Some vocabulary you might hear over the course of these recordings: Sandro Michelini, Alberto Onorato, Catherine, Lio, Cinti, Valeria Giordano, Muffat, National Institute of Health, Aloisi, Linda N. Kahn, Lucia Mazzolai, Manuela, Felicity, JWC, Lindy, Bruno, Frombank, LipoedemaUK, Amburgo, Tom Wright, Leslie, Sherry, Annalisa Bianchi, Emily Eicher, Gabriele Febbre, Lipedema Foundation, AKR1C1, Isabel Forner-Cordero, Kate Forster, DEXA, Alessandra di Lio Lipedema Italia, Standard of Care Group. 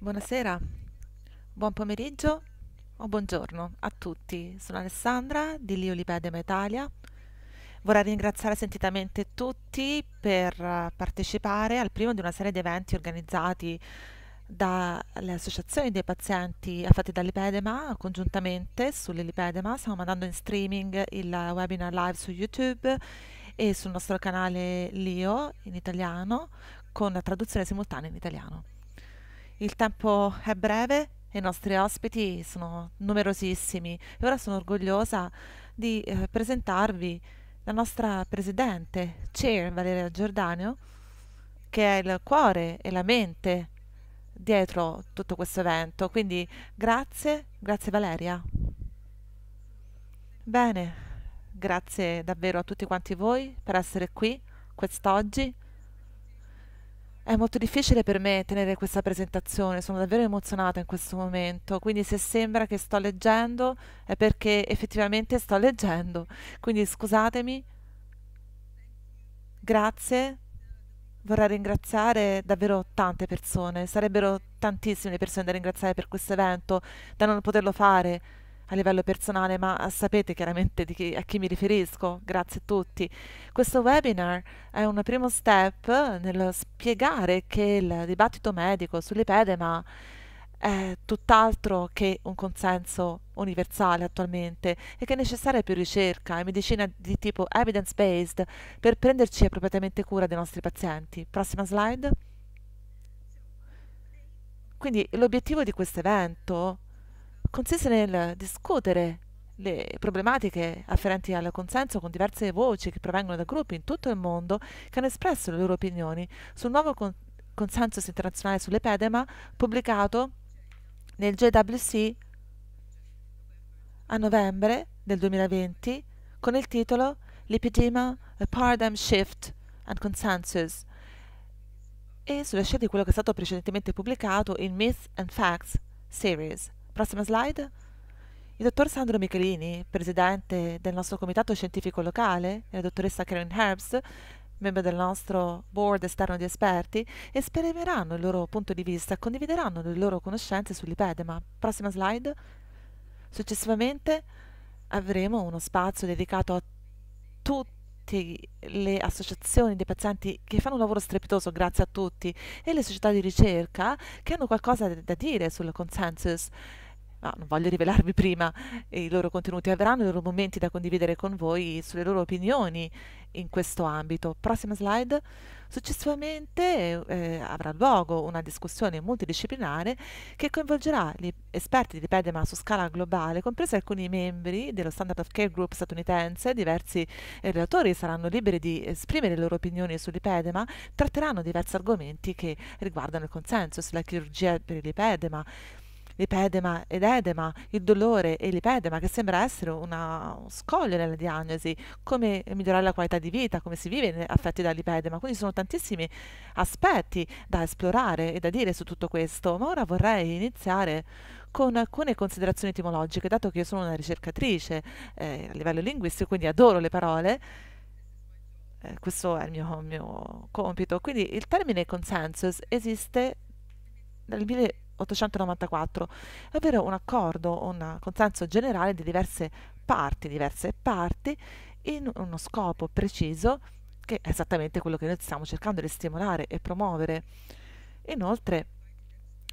Buonasera, buon pomeriggio o buongiorno a tutti. Sono Alessandra di Lio Lipedema Italia. Vorrei ringraziare sentitamente tutti per partecipare al primo di una serie di eventi organizzati dalle associazioni dei pazienti affetti da lipedema. Congiuntamente sulle lipedema stiamo mandando in streaming il webinar live su YouTube e sul nostro canale Lio in italiano con traduzione simultanea in italiano. Il tempo è breve e i nostri ospiti sono numerosissimi e ora sono orgogliosa di presentarvi la nostra presidente, Chair Valeria Giordano, che è il cuore e la mente dietro tutto questo evento. Quindi grazie, grazie Valeria. Bene, grazie davvero a tutti quanti voi per essere qui quest'oggi. È molto difficile per me tenere questa presentazione, sono davvero emozionata in questo momento, quindi se sembra che sto leggendo è perché effettivamente sto leggendo, quindi scusatemi. Grazie, vorrei ringraziare davvero tante persone, sarebbero tantissime le persone da ringraziare per questo evento, da non poterlo fare a livello personale, ma sapete chiaramente a chi mi riferisco. Grazie a tutti. Questo webinar è un primo step nel spiegare che il dibattito medico sull'ipedema è tutt'altro che un consenso universale attualmente e che è necessaria più ricerca e medicina di tipo evidence-based per prenderci appropriatamente cura dei nostri pazienti. Prossima slide. Quindi l'obiettivo di questo evento consiste nel discutere le problematiche afferenti al consenso con diverse voci che provengono da gruppi in tutto il mondo che hanno espresso le loro opinioni sul nuovo consenso internazionale sull'ipedema pubblicato nel JWC a novembre del 2020 con il titolo Lipedema, a Paradigm Shift and Consensus, e sulla scia di quello che è stato precedentemente pubblicato in Myths and Facts Series. Prossima slide. Il dottor Sandro Michelini, presidente del nostro comitato scientifico locale, e la dottoressa Karen Herbst, membro del nostro board esterno di esperti, esprimeranno il loro punto di vista e condivideranno le loro conoscenze sull'ipedema. Prossima slide. Successivamente avremo uno spazio dedicato a tutte le associazioni dei pazienti che fanno un lavoro strepitoso, grazie a tutti, e le società di ricerca che hanno qualcosa da dire sul consensus. No, non voglio rivelarvi prima i loro contenuti, avranno i loro momenti da condividere con voi sulle loro opinioni in questo ambito. Prossima slide. Successivamente avrà luogo una discussione multidisciplinare che coinvolgerà gli esperti di lipedema su scala globale, compresi alcuni membri dello Standard of Care Group statunitense. Diversi relatori saranno liberi di esprimere le loro opinioni sull'ipedema, tratteranno diversi argomenti che riguardano il consensus, la chirurgia per il lipedema, lipedema ed edema, il dolore e l'ipedema, che sembra essere uno scoglio nella diagnosi, come migliorare la qualità di vita, come si vive affetti dall'ipedema. Quindi sono tantissimi aspetti da esplorare e da dire su tutto questo, ma ora vorrei iniziare con alcune considerazioni etimologiche, dato che io sono una ricercatrice a livello linguistico, quindi adoro le parole. Questo è il mio compito. Quindi il termine consensus esiste nel 1894, ovvero un accordo, un consenso generale di diverse parti in uno scopo preciso, che è esattamente quello che noi stiamo cercando di stimolare e promuovere. Inoltre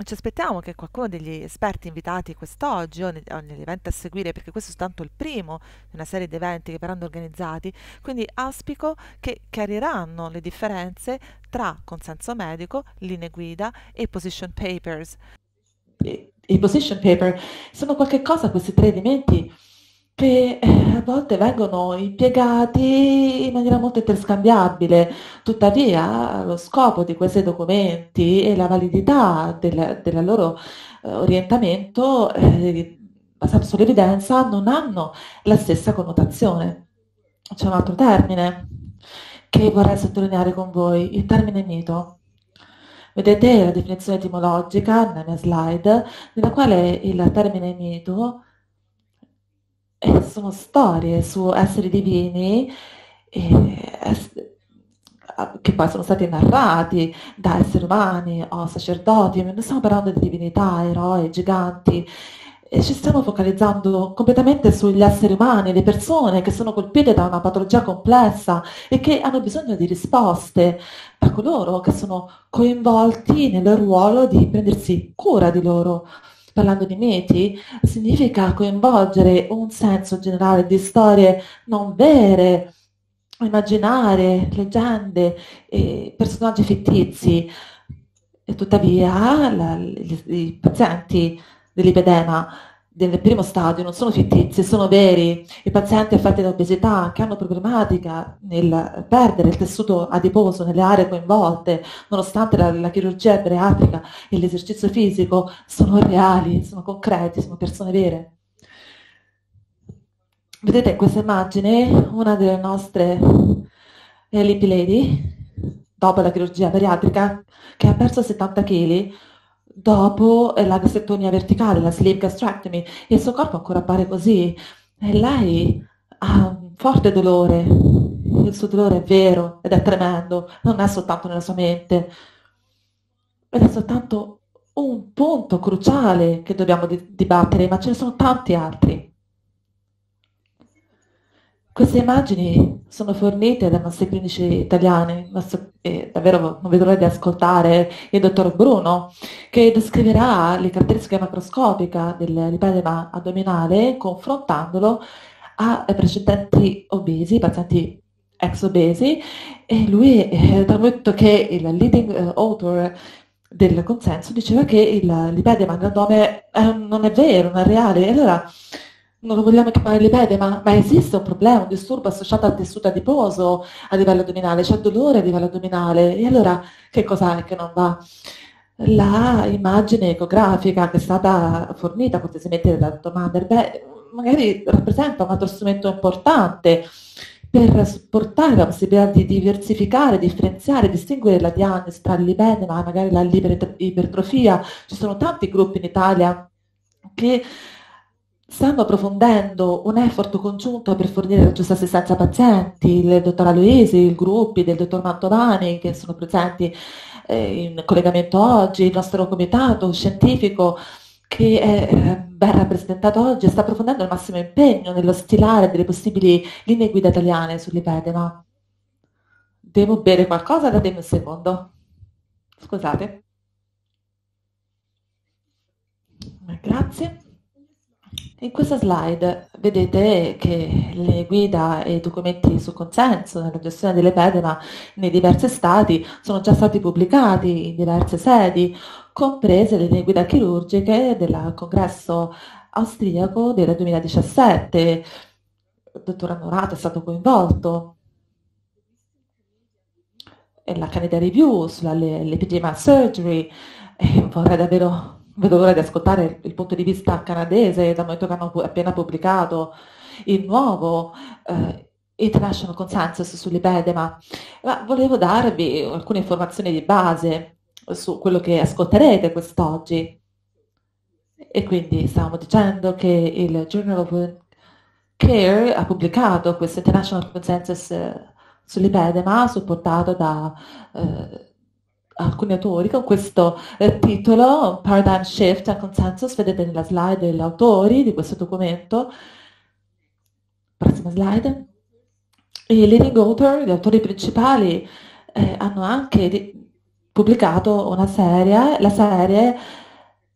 ci aspettiamo che qualcuno degli esperti invitati quest'oggi o negli eventi a seguire, perché questo è soltanto il primo di una serie di eventi che verranno organizzati, quindi auspico che chiariranno le differenze tra consenso medico, linee guida e position papers. I position paper sono qualche cosa, questi tre elementi, che a volte vengono impiegati in maniera molto interscambiabile. Tuttavia lo scopo di questi documenti e la validità del loro orientamento basato sull'evidenza non hanno la stessa connotazione. C'è un altro termine che vorrei sottolineare con voi, il termine mito. Vedete la definizione etimologica nella mia slide, nella quale il termine mito sono storie su esseri divini che poi sono stati narrati da esseri umani o sacerdoti, non stiamo parlando di divinità, eroi, giganti, e ci stiamo focalizzando completamente sugli esseri umani, le persone che sono colpite da una patologia complessa e che hanno bisogno di risposte da coloro che sono coinvolti nel ruolo di prendersi cura di loro. Parlando di miti, significa coinvolgere un senso generale di storie non vere, immaginare leggende e personaggi fittizi, e tuttavia i pazienti dell'ipedema del primo stadio non sono fittizi, sono veri. I pazienti affetti da obesità che hanno problematica nel perdere il tessuto adiposo nelle aree coinvolte, nonostante la chirurgia bariatrica e l'esercizio fisico, sono reali, sono concreti, sono persone vere. Vedete in questa immagine una delle nostre Lipi Lady, dopo la chirurgia bariatrica, che ha perso 70 kg dopo la gastrectomia verticale, la sleeve gastrectomy, e il suo corpo ancora appare così. E lei ha un forte dolore, il suo dolore è vero ed è tremendo, non è soltanto nella sua mente, ed è soltanto un punto cruciale che dobbiamo dibattere, ma ce ne sono tanti altri. Queste immagini sono fornite dai nostri clinici italiani, davvero non vedo l'ora di ascoltare il dottor Bruno, che descriverà le caratteristiche macroscopiche del lipedema addominale confrontandolo a precedenti obesi, pazienti ex obesi, e lui, dal momento che il leading author del consenso diceva che il lipedema nell'addome non è vero, non è reale, e allora non lo vogliamo chiamare lipedema, ma esiste un problema, un disturbo associato al tessuto adiposo a livello addominale, c'è dolore a livello addominale, e allora che cos'è che non va? La immagine ecografica che è stata fornita cortesemente dal dottor Manderberg magari rappresenta un altro strumento importante per supportare la possibilità di diversificare, differenziare, distinguere la diagnosi tra il lipedema e magari la ipertrofia. Ci sono tanti gruppi in Italia che stanno approfondendo un effort congiunto per fornire la giusta assistenza ai pazienti, il dottor Aloisi, i gruppi del dottor Mantovani che sono presenti in collegamento oggi, il nostro comitato scientifico che è ben rappresentato oggi e sta approfondendo il massimo impegno nello stilare delle possibili linee guida italiane sull'ipedema. Devo bere qualcosa? Datemi un secondo. Scusate. Grazie. In questa slide vedete che le guida e i documenti sul consenso nella gestione dell'ipedema nei diversi stati sono già stati pubblicati in diverse sedi, comprese le guida chirurgiche del congresso austriaco del 2017. Il dottor Onorato è stato coinvolto. E la Canada Review sulla Lipedema Surgery, vorrei davvero... Vedo l'ora di ascoltare il punto di vista canadese dal momento che hanno appena pubblicato il nuovo International Consensus sull'ipedema. Ma volevo darvi alcune informazioni di base su quello che ascolterete quest'oggi. E quindi stavamo dicendo che il Journal of Care ha pubblicato questo International Consensus sull'ipedema, supportato da... alcuni autori con questo titolo, Paradigm Shift and Consensus. Vedete nella slide degli autori di questo documento. Prossima slide. I leading author, gli autori principali, hanno anche pubblicato una serie, la serie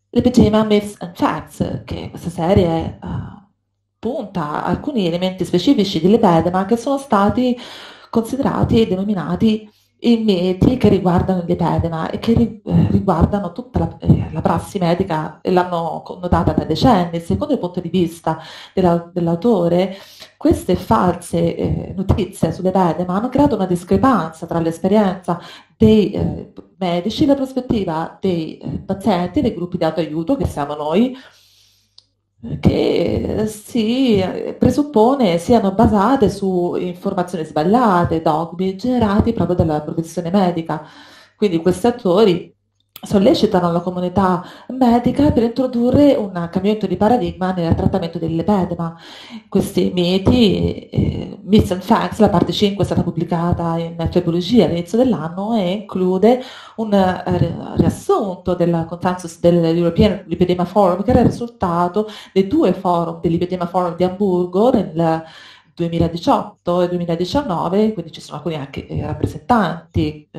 Lipedema Myths and Facts, che questa serie punta alcuni elementi specifici di lipedema che sono stati considerati e denominati i miti che riguardano il lipedema e che riguardano tutta la prassi medica e l'hanno connotata da decenni. Secondo il punto di vista dell'autore, queste false notizie sull'ipedema hanno creato una discrepanza tra l'esperienza dei medici e la prospettiva dei pazienti, dei gruppi di autoaiuto, che siamo noi, che si presuppone siano basate su informazioni sbagliate, dogmi generati proprio dalla professione medica. Quindi questi autori sollecitano la comunità medica per introdurre un cambiamento di paradigma nel trattamento del lipedema. Questi miti, Myths and Facts, la parte 5 è stata pubblicata in Febologia all'inizio dell'anno e include un riassunto del consensus dell'European Lipedema Forum, che era il risultato dei due forum del Lipedema Forum di Amburgo nel 2018 e 2019, quindi ci sono alcuni anche rappresentanti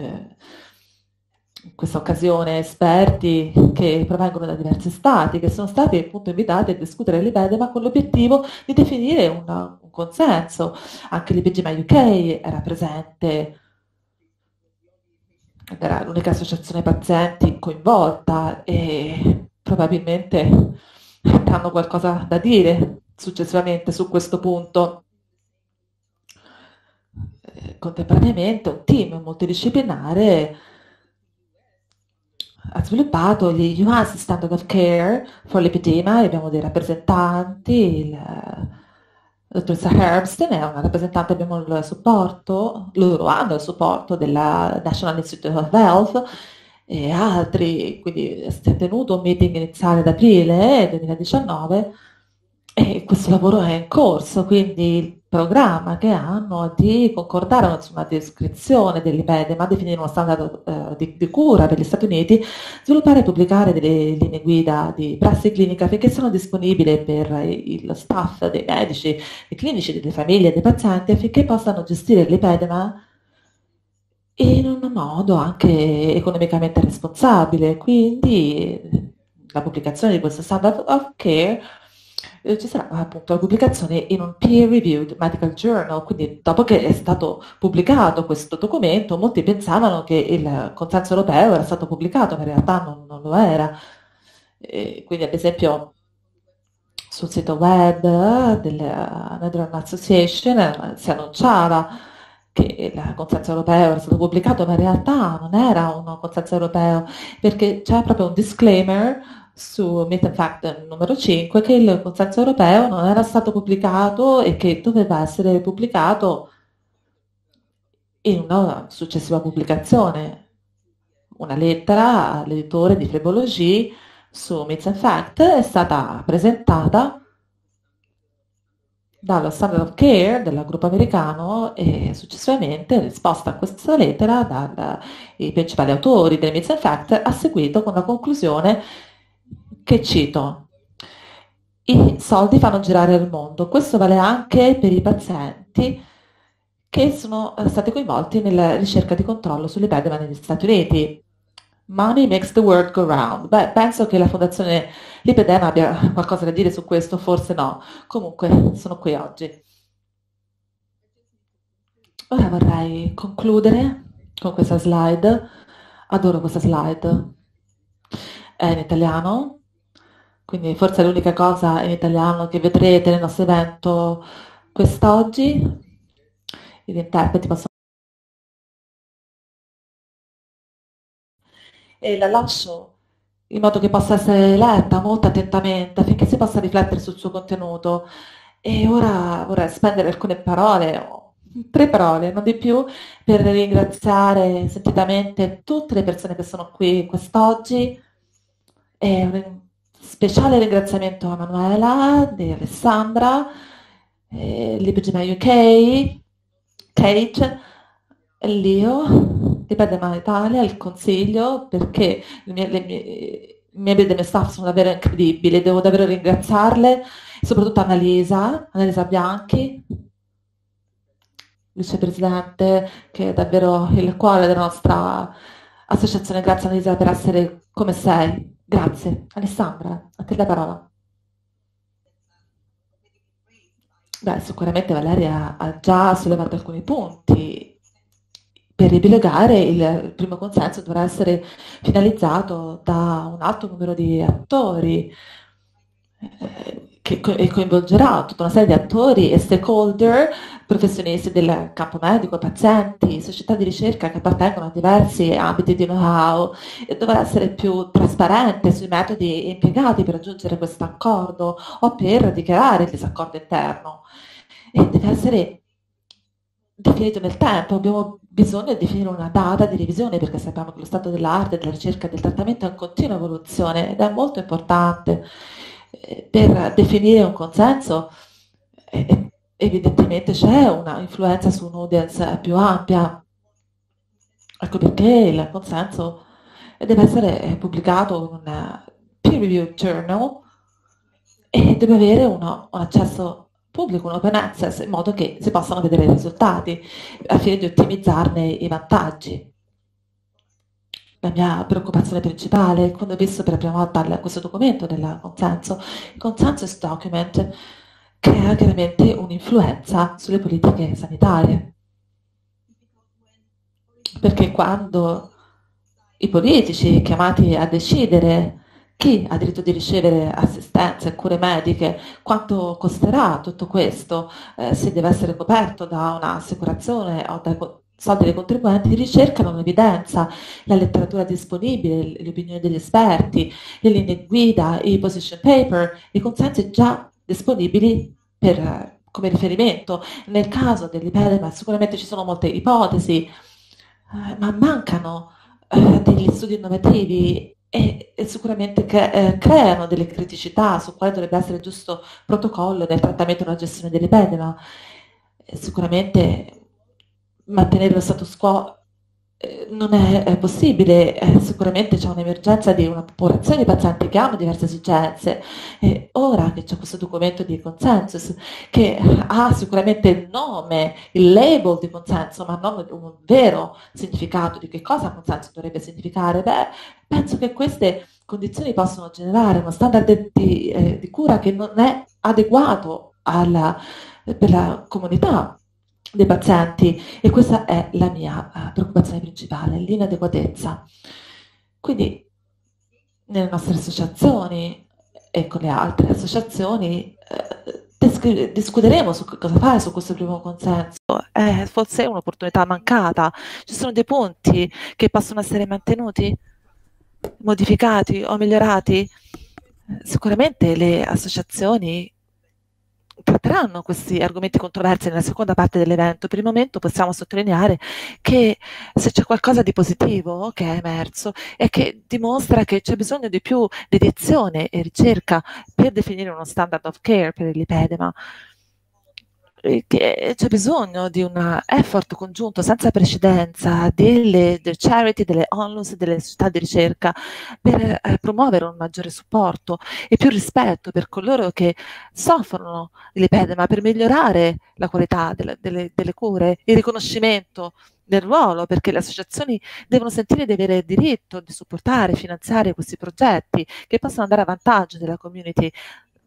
in questa occasione, esperti che provengono da diversi stati, che sono stati appunto invitati a discutere il lipedema con l'obiettivo di definire un consenso. Anche LipoedemaUK era presente, era l'unica associazione pazienti coinvolta e probabilmente hanno qualcosa da dire successivamente su questo punto. Contemporaneamente un team multidisciplinare ha sviluppato gli US Standard of Care for Lipedema, abbiamo dei rappresentanti, la dottoressa Herbst è una rappresentante, abbiamo il supporto, loro hanno il supporto della National Institute of Health e altri, quindi si è tenuto un meeting iniziale ad aprile 2019 e questo lavoro è in corso, quindi il programma che hanno di concordare su una descrizione del lipedema, definire uno standard di cura per gli Stati Uniti, sviluppare e pubblicare delle linee guida di prassi clinica affinché siano disponibili per lo staff dei medici, dei clinici, delle famiglie, dei pazienti, affinché possano gestire il lipedema in un modo anche economicamente responsabile. Quindi la pubblicazione di questo standard of care ci sarà appunto la pubblicazione in un peer-reviewed medical journal, quindi dopo che è stato pubblicato questo documento molti pensavano che il consenso europeo era stato pubblicato, ma in realtà non lo era. E quindi ad esempio sul sito web della Netherlands Association si annunciava che il consenso europeo era stato pubblicato, ma in realtà non era un consenso europeo, perché c'è proprio un disclaimer su Myth and Fact numero 5 che il consenso europeo non era stato pubblicato e che doveva essere pubblicato in una successiva pubblicazione, una lettera all'editore di Febologie su Myth and Fact è stata presentata dallo Standard of Care del gruppo americano e successivamente, in risposta a questa lettera, dai principali autori del Myth and Fact ha seguito con la conclusione che cito: i soldi fanno girare il mondo. Questo vale anche per i pazienti che sono stati coinvolti nella ricerca di controllo sull'epidemia negli Stati Uniti. Money makes the world go round. Beh, penso che la Fondazione Lipedema abbia qualcosa da dire su questo, forse no. Comunque sono qui oggi. Ora vorrei concludere con questa slide. Adoro questa slide. È in italiano. Quindi forse è l'unica cosa in italiano che vedrete nel nostro evento quest'oggi. Gli interpreti possono... E la lascio in modo che possa essere letta molto attentamente affinché si possa riflettere sul suo contenuto. E ora vorrei spendere alcune parole, 3 parole, non di più, per ringraziare sentitamente tutte le persone che sono qui quest'oggi. Speciale ringraziamento a Manuela, di Alessandra, Lipedema UK, Kate, Lio, Lipedema Italia, il Consiglio, perché le mie Lipedema staff sono davvero incredibili, devo davvero ringraziarle, soprattutto Annalisa Bianchi, vicepresidente, che è davvero il cuore della nostra associazione. Grazie Annalisa per essere come sei. Grazie. Alessandra, a te la parola. Beh, sicuramente Valeria ha già sollevato alcuni punti. Per riepilogare, il primo consenso dovrà essere finalizzato da un alto numero di attori che coinvolgerà tutta una serie di attori e stakeholder, professionisti del campo medico, pazienti, società di ricerca che appartengono a diversi ambiti di know-how, e dovrà essere più trasparente sui metodi impiegati per raggiungere questo accordo o per dichiarare il disaccordo interno. E deve essere definito nel tempo, abbiamo bisogno di definire una data di revisione, perché sappiamo che lo stato dell'arte, della ricerca e del trattamento è in continua evoluzione ed è molto importante per definire un consenso. Evidentemente c'è una influenza su un'audience più ampia, ecco perché il consenso deve essere pubblicato in un peer-reviewed journal e deve avere un accesso pubblico, un open access, in modo che si possano vedere i risultati, a fine di ottimizzarne i vantaggi. La mia preoccupazione principale, quando ho visto per la prima volta questo documento del consenso, il consensus document, che ha chiaramente un'influenza sulle politiche sanitarie. Perché quando i politici chiamati a decidere chi ha diritto di ricevere assistenza e cure mediche, quanto costerà tutto questo, se deve essere coperto da un'assicurazione o dai soldi dei contribuenti, ricercano l'evidenza, la letteratura disponibile, le opinioni degli esperti, le linee guida, i position paper, i consensi già disponibili come riferimento. Nel caso dell'ipedema sicuramente ci sono molte ipotesi, ma mancano degli studi innovativi e sicuramente creano delle criticità su quale dovrebbe essere il giusto protocollo nel trattamento e nella gestione dell'ipedema. Sicuramente mantenere lo status quo non è possibile, sicuramente c'è un'emergenza di una popolazione di pazienti che hanno diverse esigenze, e ora che c'è questo documento di consensus che ha sicuramente il nome, il label di consenso, ma non un vero significato di che cosa consenso dovrebbe significare, beh, penso che queste condizioni possono generare uno standard di cura che non è adeguato per la comunità dei pazienti, e questa è la mia preoccupazione principale, l'inadeguatezza. Quindi nelle nostre associazioni e con le altre associazioni discuteremo su cosa fare su questo primo consenso. Forse è un'opportunità mancata, ci sono dei punti che possono essere mantenuti, modificati o migliorati. Sicuramente le associazioni tratteranno questi argomenti controversi nella seconda parte dell'evento. Per il momento possiamo sottolineare che se c'è qualcosa di positivo che è emerso e che dimostra che c'è bisogno di più dedizione e ricerca per definire uno standard of care per il lipedema, che c'è bisogno di un effort congiunto senza precedenza delle charity, delle onlus, delle società di ricerca per promuovere un maggiore supporto e più rispetto per coloro che soffrono di lipedema, per migliorare la qualità delle cure, il riconoscimento del ruolo, perché le associazioni devono sentire di avere il diritto di supportare e finanziare questi progetti che possono andare a vantaggio della community,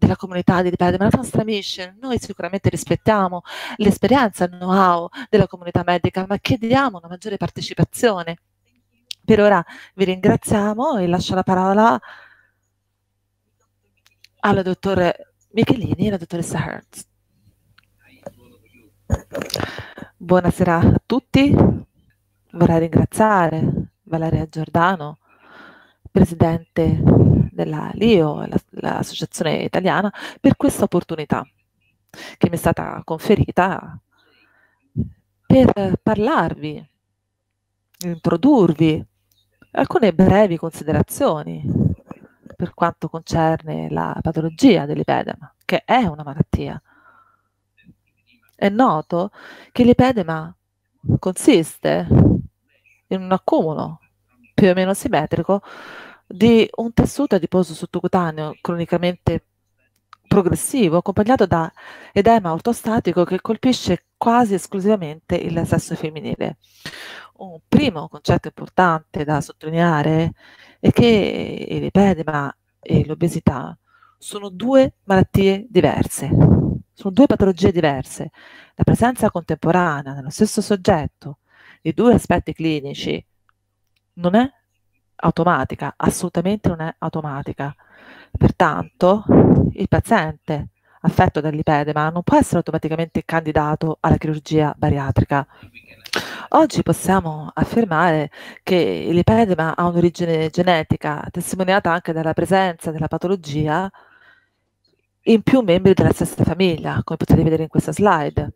della comunità di lipedema. La nostra mission, noi sicuramente rispettiamo l'esperienza, il know-how della comunità medica, ma chiediamo una maggiore partecipazione. Per ora vi ringraziamo e lascio la parola alla dottor Michelini e alla dottoressa Herbst. Buonasera a tutti, vorrei ringraziare Valeria Giordano, presidente della Lio, l'associazione italiana, per questa opportunità che mi è stata conferita per parlarvi, introdurvi alcune brevi considerazioni per quanto concerne la patologia dell'ipedema, che è una malattia. È noto che l'ipedema consiste in un accumulo più o meno simmetrico di un tessuto adiposo sottocutaneo cronicamente progressivo, accompagnato da edema ortostatico che colpisce quasi esclusivamente il sesso femminile. Un primo concetto importante da sottolineare è che l'ipedema e l'obesità sono due malattie diverse, sono due patologie diverse. La presenza contemporanea nello stesso soggetto di due aspetti clinici non è automatica, assolutamente non è automatica. Pertanto il paziente affetto dal lipedema non può essere automaticamente candidato alla chirurgia bariatrica. Oggi possiamo affermare che il lipedema ha un'origine genetica, testimoniata anche dalla presenza della patologia in più membri della stessa famiglia, come potete vedere in questa slide.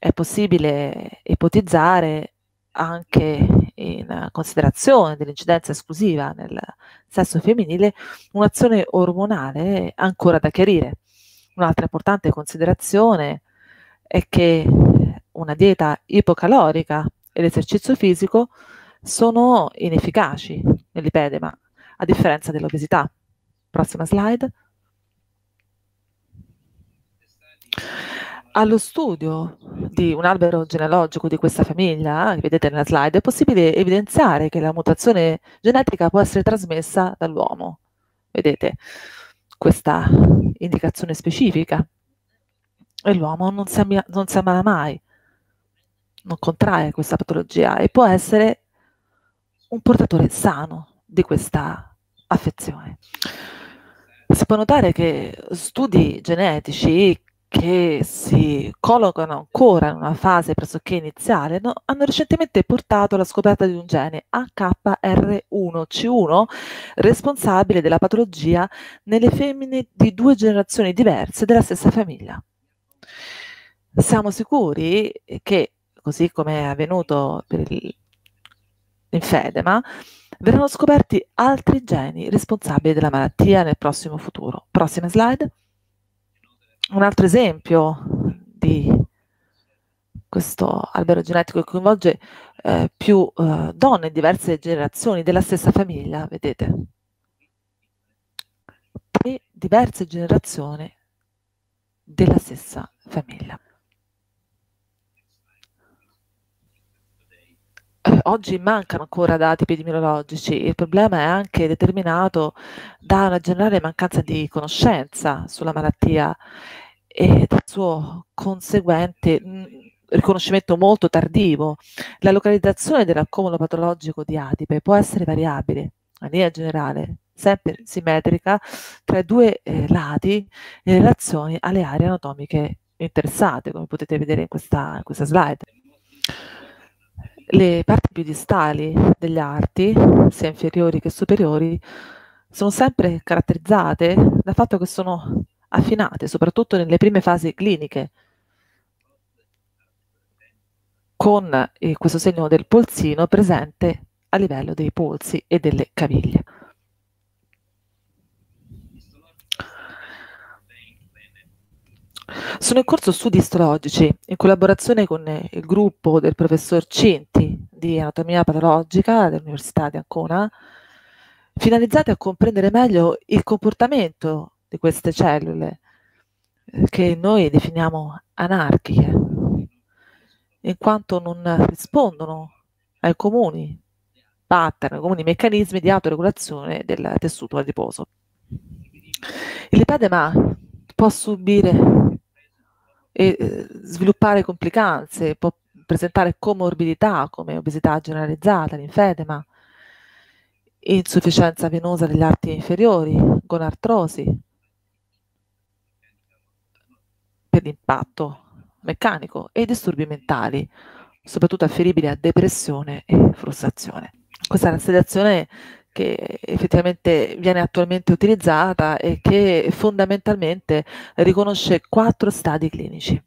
è possibile ipotizzare anche in considerazione dell'incidenza esclusiva nel sesso femminile un'azione ormonale ancora da chiarire. Un'altra importante considerazione è che una dieta ipocalorica e l'esercizio fisico sono inefficaci nel lipedema, a differenza dell'obesità. Prossima slide. Allo studio di un albero genealogico di questa famiglia, che vedete nella slide, è possibile evidenziare che la mutazione genetica può essere trasmessa dall'uomo. Vedete questa indicazione specifica. E l'uomo non si ammala mai, non contrae questa patologia e può essere un portatore sano di questa affezione. Si può notare che studi genetici che si collocano ancora in una fase pressoché iniziale, hanno recentemente portato alla scoperta di un gene AKR1C1 responsabile della patologia nelle femmine di due generazioni diverse della stessa famiglia. Siamo sicuri che, così come è avvenuto per l'infedema, verranno scoperti altri geni responsabili della malattia nel prossimo futuro. Prossima slide. Un altro esempio di questo albero genetico che coinvolge più donne in diverse generazioni della stessa famiglia, vedete? E diverse generazioni della stessa famiglia. Oggi mancano ancora dati epidemiologici, il problema è anche determinato da una generale mancanza di conoscenza sulla malattia e dal suo conseguente riconoscimento molto tardivo. La localizzazione dell'accumulo patologico di adipe può essere variabile, in linea generale, sempre simmetrica, tra i due lati in relazione alle aree anatomiche interessate, come potete vedere in questa slide. Le parti più distali degli arti, sia inferiori che superiori, sono sempre caratterizzate dal fatto che sono affinate, soprattutto nelle prime fasi cliniche, con questo segno del polsino presente a livello dei polsi e delle caviglie. Sono in corso studi istologici in collaborazione con il gruppo del professor Cinti di anatomia patologica dell'Università di Ancona, finalizzati a comprendere meglio il comportamento di queste cellule che noi definiamo anarchiche, in quanto non rispondono ai comuni pattern, ai comuni meccanismi di autoregolazione del tessuto adiposo. Il lipedema può subire e sviluppare complicanze, può presentare comorbidità come obesità generalizzata, linfedema, insufficienza venosa degli arti inferiori, gonartrosi, per l'impatto meccanico e disturbi mentali, soprattutto afferibili a depressione e frustrazione. Questa è la sedazione che effettivamente viene attualmente utilizzata e che fondamentalmente riconosce 4 stadi clinici.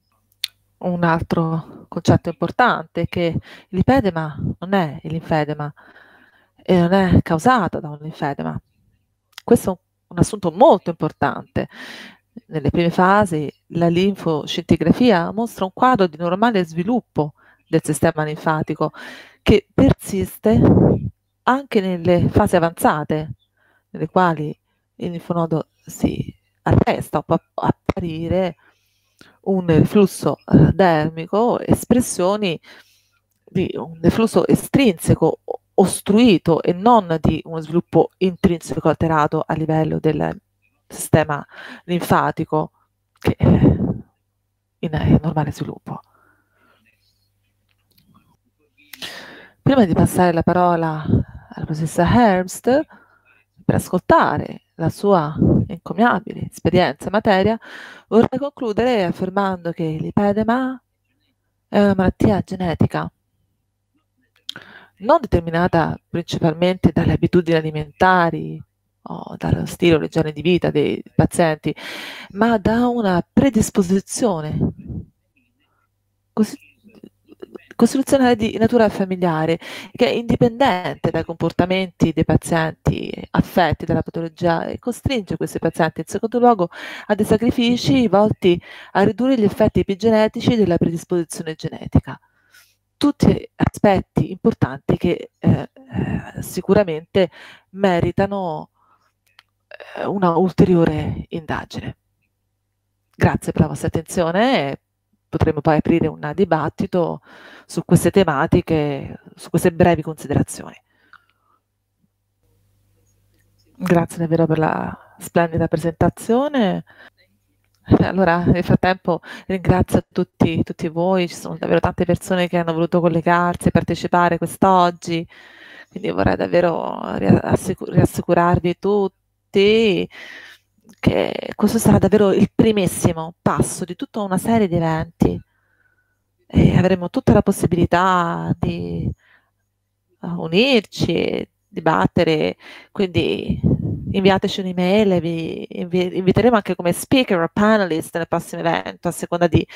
Un altro concetto importante è che il lipedema non è il linfedema e non è causata da un linfedema. Questo è un assunto molto importante. Nelle prime fasi la linfoscintigrafia mostra un quadro di normale sviluppo del sistema linfatico che persiste anche nelle fasi avanzate, nelle quali il linfonodo si arresta o può apparire un reflusso dermico, espressioni di un reflusso estrinseco ostruito e non di uno sviluppo intrinseco alterato a livello del sistema linfatico che è in normale sviluppo. Prima di passare la parola alla professoressa Herbst per ascoltare la sua encomiabile esperienza in materia, vorrei concludere affermando che il lipedema è una malattia genetica non determinata principalmente dalle abitudini alimentari o dallo stile o leggere di vita dei pazienti, ma da una predisposizione costituzionale di natura familiare, che è indipendente dai comportamenti dei pazienti affetti dalla patologia e costringe questi pazienti, in secondo luogo, a dei sacrifici volti a ridurre gli effetti epigenetici della predisposizione genetica. Tutti aspetti importanti che sicuramente meritano una ulteriore indagine. Grazie per la vostra attenzione e potremo poi aprire un dibattito su queste tematiche, su queste brevi considerazioni. Grazie davvero per la splendida presentazione. Allora, nel frattempo ringrazio tutti voi, ci sono davvero tante persone che hanno voluto collegarsi e partecipare quest'oggi, quindi vorrei davvero rassicurarvi tutti che questo sarà davvero il primissimo passo di tutta una serie di eventi e avremo tutta la possibilità di unirci, dibattere, quindi inviateci un'email e vi inviteremo anche come speaker o panelist nel prossimo evento, a seconda di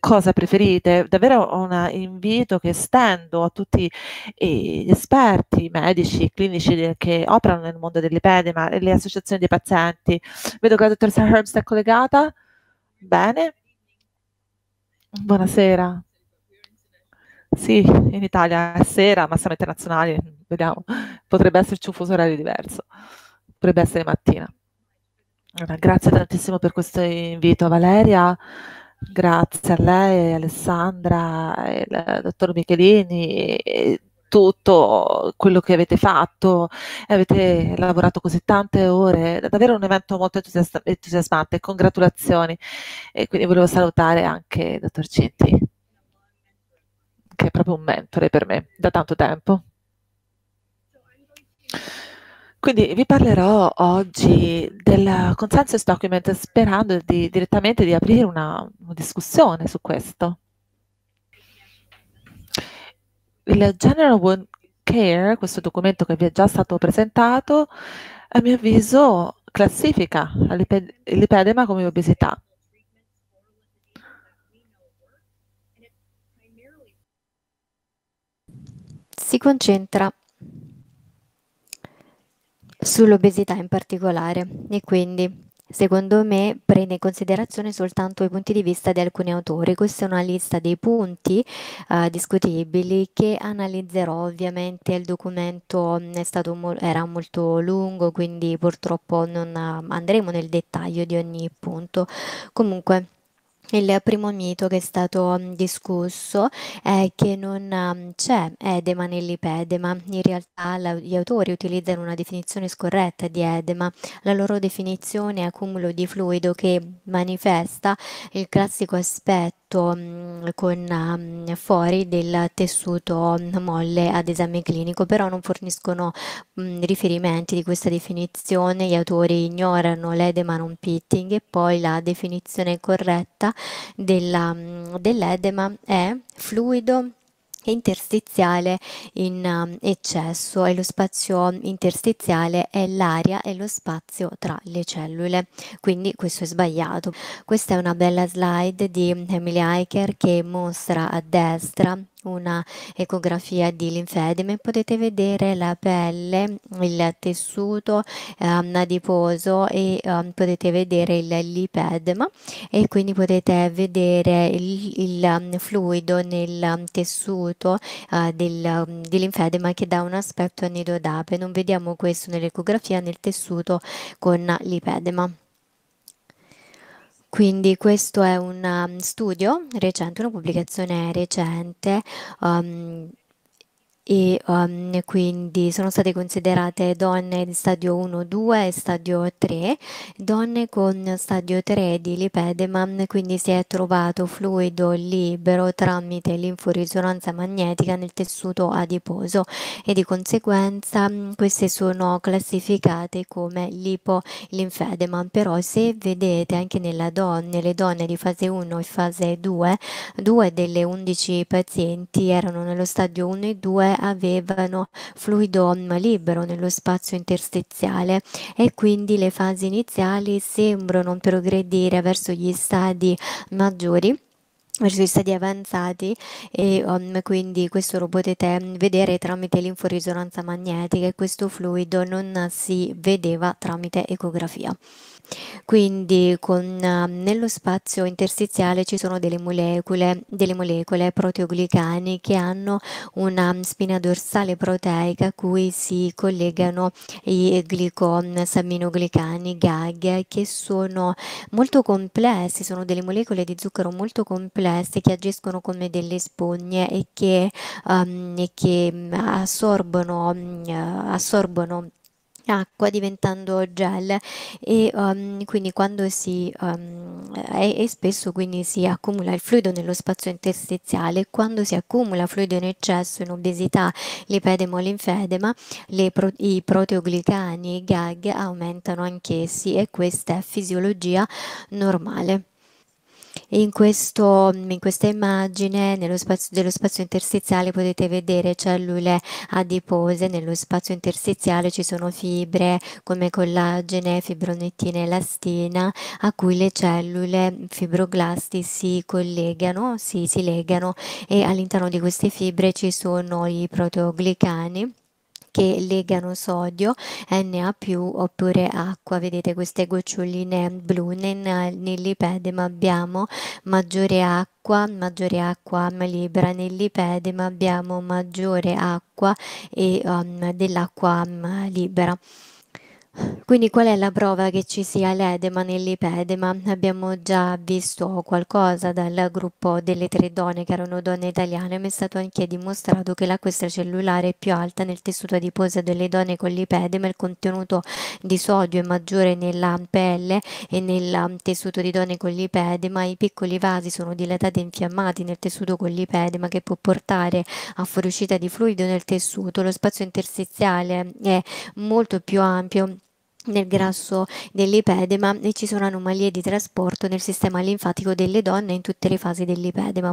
cosa preferite. Davvero un invito che estendo a tutti gli esperti, medici, clinici che operano nel mondo dell'ipedema e le associazioni dei pazienti. Vedo che la dottoressa Herbst è collegata. Bene. Buonasera. Sì, in Italia è sera, ma siamo internazionali, vediamo. Potrebbe esserci un fuso orario diverso. Potrebbe essere mattina. Allora, grazie tantissimo per questo invito, Valeria, grazie a lei, Alessandra, il dottor Michelini, e tutto quello che avete fatto, avete lavorato così tante ore, davvero un evento molto entusiasmante, congratulazioni, e quindi volevo salutare anche il dottor Cinti, che è proprio un mentore per me da tanto tempo. Quindi vi parlerò oggi del consensus document, sperando direttamente di aprire una discussione su questo. Il General Wound Care, questo documento che vi è già stato presentato, a mio avviso classifica l'ipedema come obesità. Si concentra sull'obesità in particolare e quindi secondo me prende in considerazione soltanto i punti di vista di alcuni autori. Questa è una lista dei punti discutibili che analizzerò. Ovviamente il documento era molto lungo, quindi purtroppo non andremo nel dettaglio di ogni punto. Comunque il primo mito che è stato discusso è che non c'è edema nell'ipedema. In realtà gli autori utilizzano una definizione scorretta di edema. La loro definizione è accumulo di fluido che manifesta il classico aspetto con fuori del tessuto molle ad esame clinico, però non forniscono riferimenti di questa definizione. Gli autori ignorano l'edema non pitting e poi la definizione corretta dell'edema è fluido interstiziale in eccesso, e lo spazio interstiziale è l'area e lo spazio tra le cellule, quindi questo è sbagliato. Questa è una bella slide di Emily Eicher che mostra a destra una ecografia di linfedeme. Potete vedere la pelle, il tessuto adiposo e potete vedere il lipedema, e quindi potete vedere il fluido nel tessuto di linfedema che dà un aspetto anidodape. Non vediamo questo nell'ecografia nel tessuto con lipedema. Quindi questo è un studio recente, una pubblicazione recente, quindi sono state considerate donne di stadio 1, 2 e stadio 3, donne con stadio 3 di lipedema, quindi si è trovato fluido libero tramite linforisonanza magnetica nel tessuto adiposo e di conseguenza queste sono classificate come lipolinfedema. Però se vedete anche nelle donne di fase 1 e fase 2, 2 delle 11 pazienti erano nello stadio 1 e 2 avevano fluido libero nello spazio interstiziale, e quindi le fasi iniziali sembrano progredire verso gli stadi maggiori stadi avanzati, e quindi questo lo potete vedere tramite l'inforisonanza magnetica, e questo fluido non si vedeva tramite ecografia. Quindi nello spazio interstiziale ci sono delle molecole proteoglicani che hanno una spina dorsale proteica a cui si collegano i glicosaminoglicani GAG, che sono molto complessi, sono delle molecole di zucchero molto complesse che agiscono come delle spugne e che assorbono acqua diventando gel, e quindi quando si spesso quindi si accumula il fluido nello spazio interstiziale. Quando si accumula fluido in eccesso, in obesità, lipedema o linfedema, i proteoglicani, i GAG, aumentano anch'essi, e questa è fisiologia normale. In questa immagine dello spazio interstiziale potete vedere cellule adipose. Nello spazio interstiziale ci sono fibre come collagene, fibronettina, elastina, a cui le cellule fibroblasti si collegano, si legano, e all'interno di queste fibre ci sono i proteoglicani che legano sodio, Na+, oppure acqua. Vedete queste goccioline blu. Nel lipedema abbiamo maggiore acqua libera, nel lipedema abbiamo maggiore acqua e dell'acqua libera. Quindi qual è la prova che ci sia l'edema nel lipedema? Abbiamo già visto qualcosa dal gruppo delle tre donne che erano donne italiane, ma è stato anche dimostrato che la quercia cellulare è più alta nel tessuto adiposo delle donne con lipedema, il contenuto di sodio è maggiore nella pelle e nel tessuto di donne con lipedema, i piccoli vasi sono dilatati e infiammati nel tessuto con lipedema, che può portare a fuoriuscita di fluido nel tessuto. Lo spazio interstiziale è molto più ampio nel grasso del lipedema e ci sono anomalie di trasporto nel sistema linfatico delle donne in tutte le fasi del lipedema.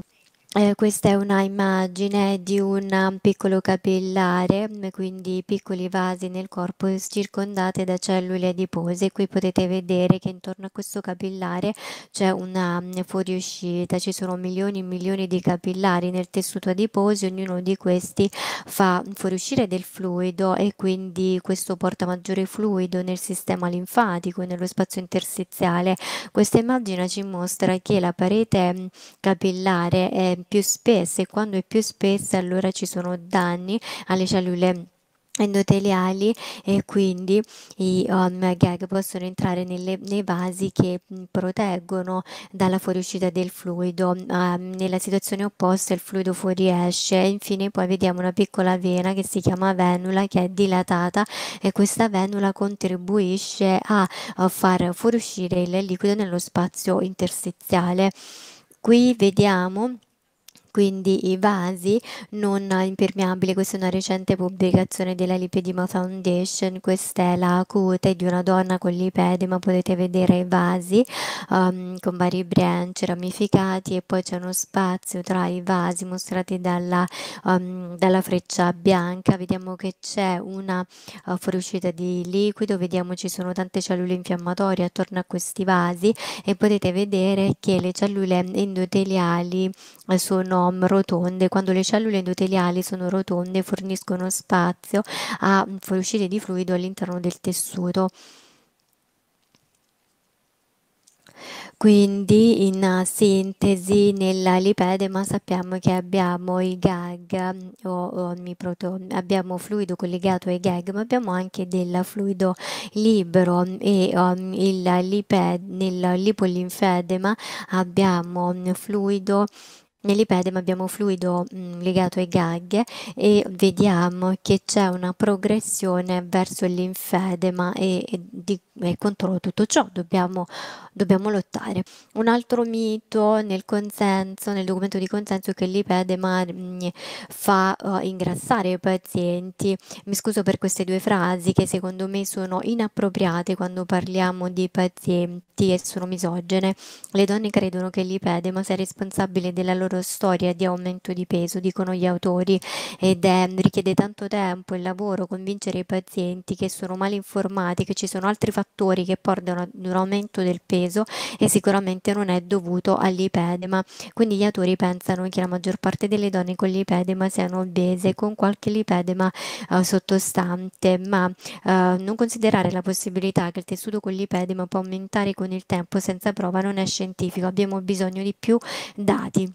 Questa è una immagine di un piccolo capillare, quindi piccoli vasi nel corpo circondati da cellule adipose. Qui potete vedere che intorno a questo capillare c'è una fuoriuscita, ci sono milioni e milioni di capillari nel tessuto adiposo, ognuno di questi fa fuoriuscire del fluido e quindi questo porta maggiore fluido nel sistema linfatico, nello spazio interstiziale. Questa immagine ci mostra che la parete capillare è più spessa, e quando è più spessa allora ci sono danni alle cellule endoteliali, e quindi i GAG possono entrare nei vasi che proteggono dalla fuoriuscita del fluido. Nella situazione opposta il fluido fuoriesce. Infine poi vediamo una piccola vena che si chiama venula, che è dilatata, e questa venula contribuisce a far fuoriuscire il liquido nello spazio interstiziale. Qui vediamo quindi i vasi non impermeabili. Questa è una recente pubblicazione della Lipedema Foundation, questa è la cute di una donna con lipedema, potete vedere i vasi con vari branch ramificati, e poi c'è uno spazio tra i vasi mostrati dalla freccia bianca. Vediamo che c'è una fuoriuscita di liquido, vediamo ci sono tante cellule infiammatorie attorno a questi vasi, e potete vedere che le cellule endoteliali sono rotonde. Quando le cellule endoteliali sono rotonde forniscono spazio a fuoriuscite di fluido all'interno del tessuto. Quindi in sintesi, nel lipedema sappiamo che abbiamo i GAG, abbiamo fluido collegato ai GAG, ma abbiamo anche del fluido libero, e nel lipolinfedema abbiamo fluido. Nel lipedema abbiamo fluido legato ai GAG, e vediamo che c'è una progressione verso il linfedema, e contro tutto ciò dobbiamo lottare. Un altro mito nel documento di consenso è che il lipedema fa ingrassare i pazienti. Mi scuso per queste due frasi che secondo me sono inappropriate quando parliamo di pazienti e sono misogene. Le donne credono che il lipedema sia responsabile della loro storia di aumento di peso, dicono gli autori, ed richiede tanto tempo e lavoro convincere i pazienti, che sono mal informati, che ci sono altri fattori fattori che portano ad un aumento del peso e sicuramente non è dovuto all'ipedema. Quindi gli autori pensano che la maggior parte delle donne con l'ipedema siano obese, con qualche lipedema sottostante, ma non considerare la possibilità che il tessuto con l'ipedema può aumentare con il tempo senza prova non è scientifico, abbiamo bisogno di più dati.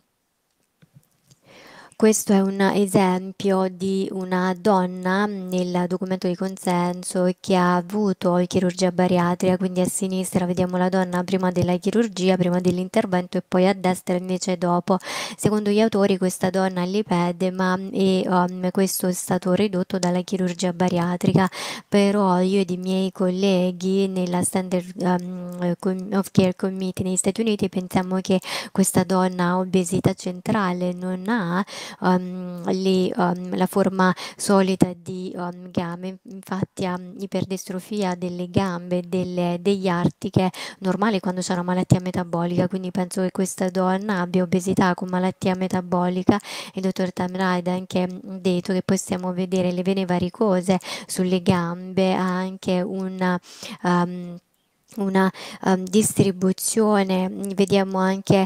Questo è un esempio di una donna nel documento di consenso che ha avuto chirurgia bariatrica, quindi a sinistra vediamo la donna prima della chirurgia, prima dell'intervento, e poi a destra invece dopo. Secondo gli autori questa donna ha l'ipedema e questo è stato ridotto dalla chirurgia bariatrica, però io ed i miei colleghi nella Standard of Care Committee negli Stati Uniti pensiamo che questa donna ha obesità centrale, non ha la forma solita di gambe, infatti ha iperdistrofia delle gambe, degli arti, che è normale quando c'è una malattia metabolica, quindi penso che questa donna abbia obesità con malattia metabolica. Il dottor Tom Wright ha anche detto che possiamo vedere le vene varicose sulle gambe, ha anche una distribuzione, vediamo anche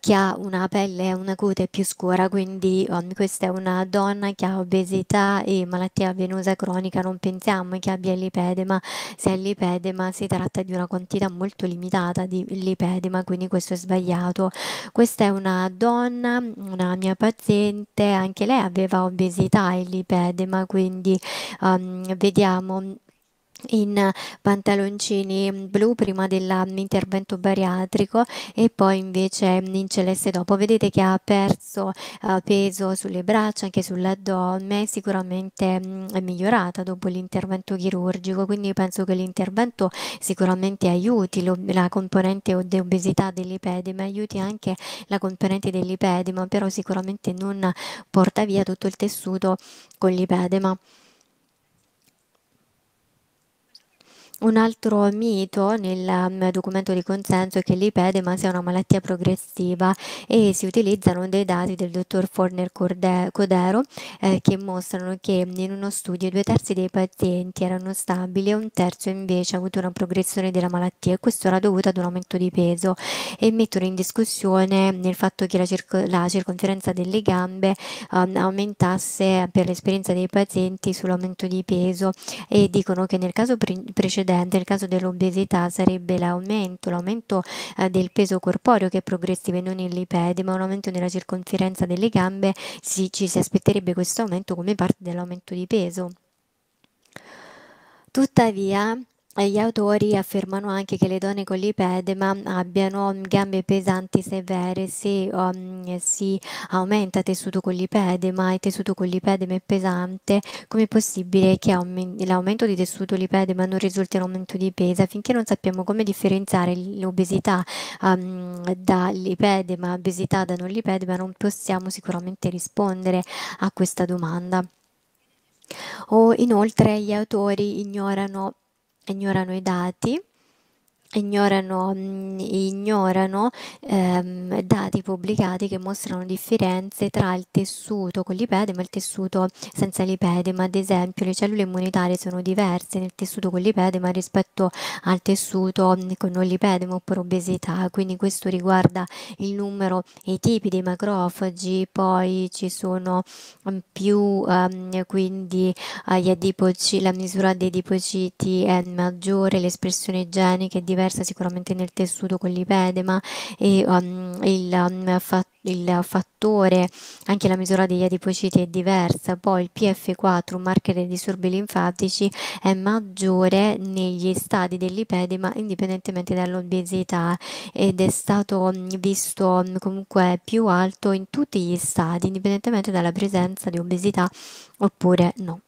che ha una pelle, una cute più scura, quindi questa è una donna che ha obesità e malattia venosa cronica, non pensiamo che abbia l'ipedema. Se è l'ipedema si tratta di una quantità molto limitata di l'ipedema, quindi questo è sbagliato. Questa è una donna, una mia paziente, anche lei aveva obesità e l'ipedema, quindi vediamo in pantaloncini blu prima dell'intervento bariatrico e poi invece in celeste dopo. Vedete che ha perso peso sulle braccia, anche sull'addome, sicuramente è migliorata dopo l'intervento chirurgico, quindi penso che l'intervento sicuramente aiuti la componente di obesità dell'ipedema, aiuti anche la componente dell'ipedema, però sicuramente non porta via tutto il tessuto con l'ipedema. Un altro mito nel documento di consenso è che l'ipedema sia una malattia progressiva e si utilizzano dei dati del dottor Forner-Cordero che mostrano che in uno studio 2/3 dei pazienti erano stabili e 1/3 invece ha avuto una progressione della malattia, e questo era dovuto ad un aumento di peso, e mettono in discussione il fatto che la circonferenza delle gambe aumentasse per l'esperienza dei pazienti sull'aumento di peso, e dicono che nel caso precedente, nel caso dell'obesità, sarebbe l'aumento del peso corporeo che è progressivo e non il lipedema. Un aumento nella circonferenza delle gambe, ci si aspetterebbe questo aumento come parte dell'aumento di peso. Tuttavia, gli autori affermano anche che le donne con l'ipedema abbiano gambe pesanti severe. Se si aumenta tessuto con l'ipedema e tessuto con l'ipedema è pesante, com'è possibile che l'aumento di tessuto l'ipedema non risulti un aumento di peso? Finché non sappiamo come differenziare l'obesità dall'ipedema, obesità da non l'ipedema, non possiamo sicuramente rispondere a questa domanda. Inoltre gli autori ignorano i dati, ignorano dati pubblicati che mostrano differenze tra il tessuto con l'ipedema e il tessuto senza l'ipedema. Ad esempio, le cellule immunitarie sono diverse nel tessuto con l'ipedema rispetto al tessuto con non l'ipedema oppure obesità, quindi questo riguarda il numero e i tipi dei macrofagi. Poi ci sono più quindi la misura dei adipociti è maggiore, l'espressione genica è diversa sicuramente nel tessuto con l'ipedema, e il fattore, anche la misura degli adipociti è diversa. Poi il PF4, un marker dei disturbi linfatici, è maggiore negli stadi dell'ipedema indipendentemente dall'obesità, ed è stato visto comunque più alto in tutti gli stadi indipendentemente dalla presenza di obesità oppure no.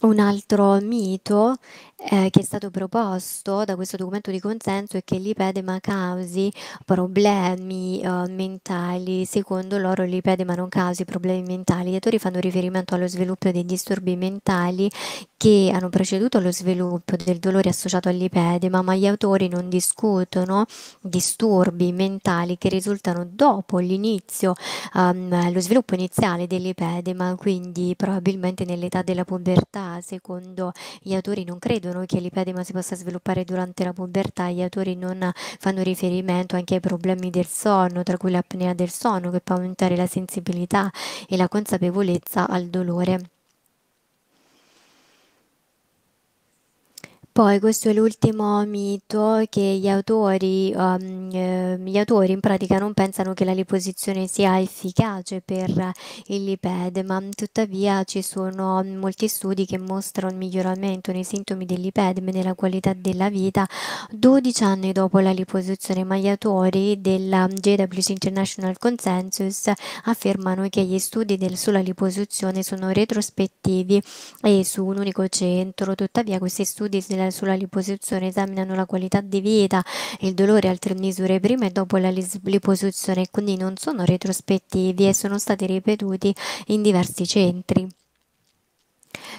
Un altro mito che è stato proposto da questo documento di consenso è che il lipedema causi problemi mentali. Secondo loro il lipedema non causi problemi mentali. Gli autori fanno riferimento allo sviluppo dei disturbi mentali che hanno preceduto lo sviluppo del dolore associato al lipedema, ma gli autori non discutono disturbi mentali che risultano dopo l'inizio, lo sviluppo iniziale del lipedema, quindi probabilmente nell'età della pubertà. Secondo gli autori non credono che il lipedema si possa sviluppare durante la pubertà. Gli autori non fanno riferimento anche ai problemi del sonno, tra cui l'apnea del sonno, che può aumentare la sensibilità e la consapevolezza al dolore. Poi questo è l'ultimo mito, che gli autori in pratica non pensano che la liposizione sia efficace per il lipedema. Tuttavia ci sono molti studi che mostrano un miglioramento nei sintomi del lipedema e nella qualità della vita 12 anni dopo la liposizione, ma gli autori della JWC International Consensus affermano che gli studi sulla liposizione sono retrospettivi e su un unico centro. Tuttavia questi studi sulla liposuzione esaminano la qualità di vita e il dolore e altre misure prima e dopo la liposuzione, quindi non sono retrospettivi e sono stati ripetuti in diversi centri.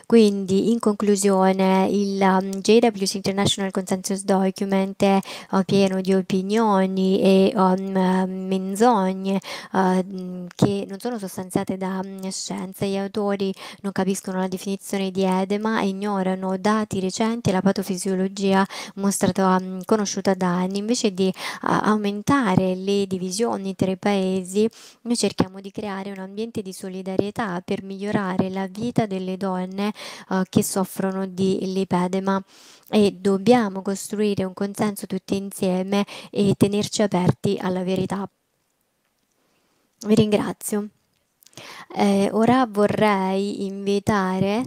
Quindi in conclusione il JWC International Consensus Document è pieno di opinioni e menzogne che non sono sostanziate da scienza. Gli autori non capiscono la definizione di edema e ignorano dati recenti e la patofisiologia mostrata, conosciuta da anni. Invece di aumentare le divisioni tra i paesi, noi cerchiamo di creare un ambiente di solidarietà per migliorare la vita delle donne che soffrono di lipedema, e dobbiamo costruire un consenso tutti insieme e tenerci aperti alla verità. Vi ringrazio. Ora vorrei invitare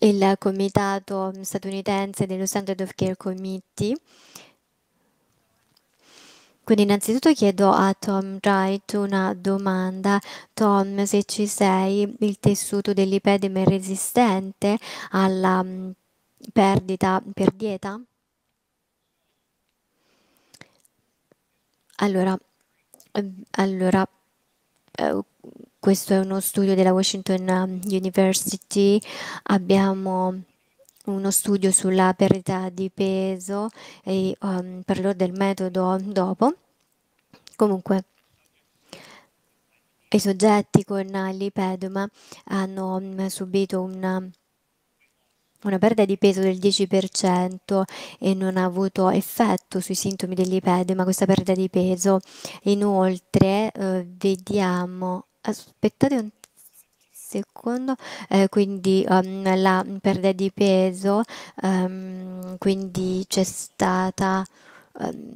il comitato statunitense dello Standard of Care Committee. Quindi innanzitutto chiedo a Tom Wright una domanda. Tom, se ci sei, il tessuto del lipedema è resistente alla perdita per dieta? Allora, questo è uno studio della Washington University. Abbiamo uno studio sulla perdita di peso e parlerò del metodo dopo. Comunque, i soggetti con lipedema hanno subito una perdita di peso del 10% e non ha avuto effetto sui sintomi del lipedema questa perdita di peso. Inoltre vediamo, aspettate un secondo, quindi la perdita di peso quindi c'è stata,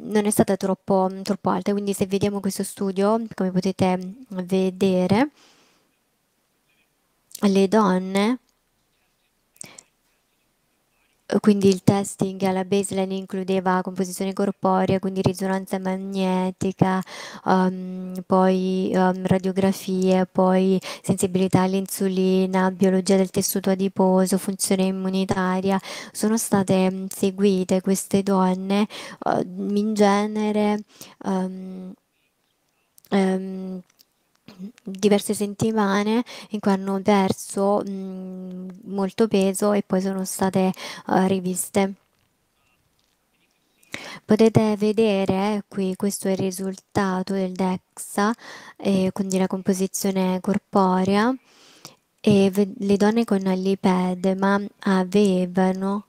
non è stata troppo alta. Quindi se vediamo questo studio, come potete vedere, le donne, quindi il testing alla baseline includeva composizione corporea, quindi risonanza magnetica, poi radiografie, poi sensibilità all'insulina, biologia del tessuto adiposo, funzione immunitaria. Sono state seguite queste donne in genere diverse settimane in cui hanno perso molto peso e poi sono state riviste. Potete vedere qui, questo è il risultato del DEXA, quindi la composizione corporea, e le donne con lipedema avevano,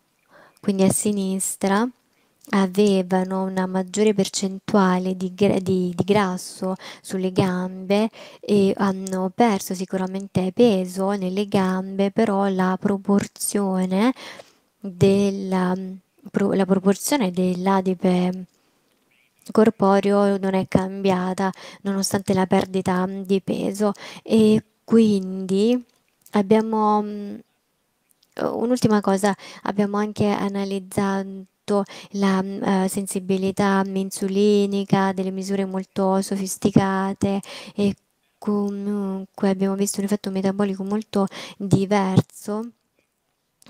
quindi a sinistra, avevano una maggiore percentuale di grasso sulle gambe e hanno perso sicuramente peso nelle gambe, però la proporzione dell'adipe corporeo non è cambiata nonostante la perdita di peso. E quindi abbiamo un'ultima cosa, abbiamo anche analizzato la sensibilità insulinica, delle misure molto sofisticate, e comunque abbiamo visto un effetto metabolico molto diverso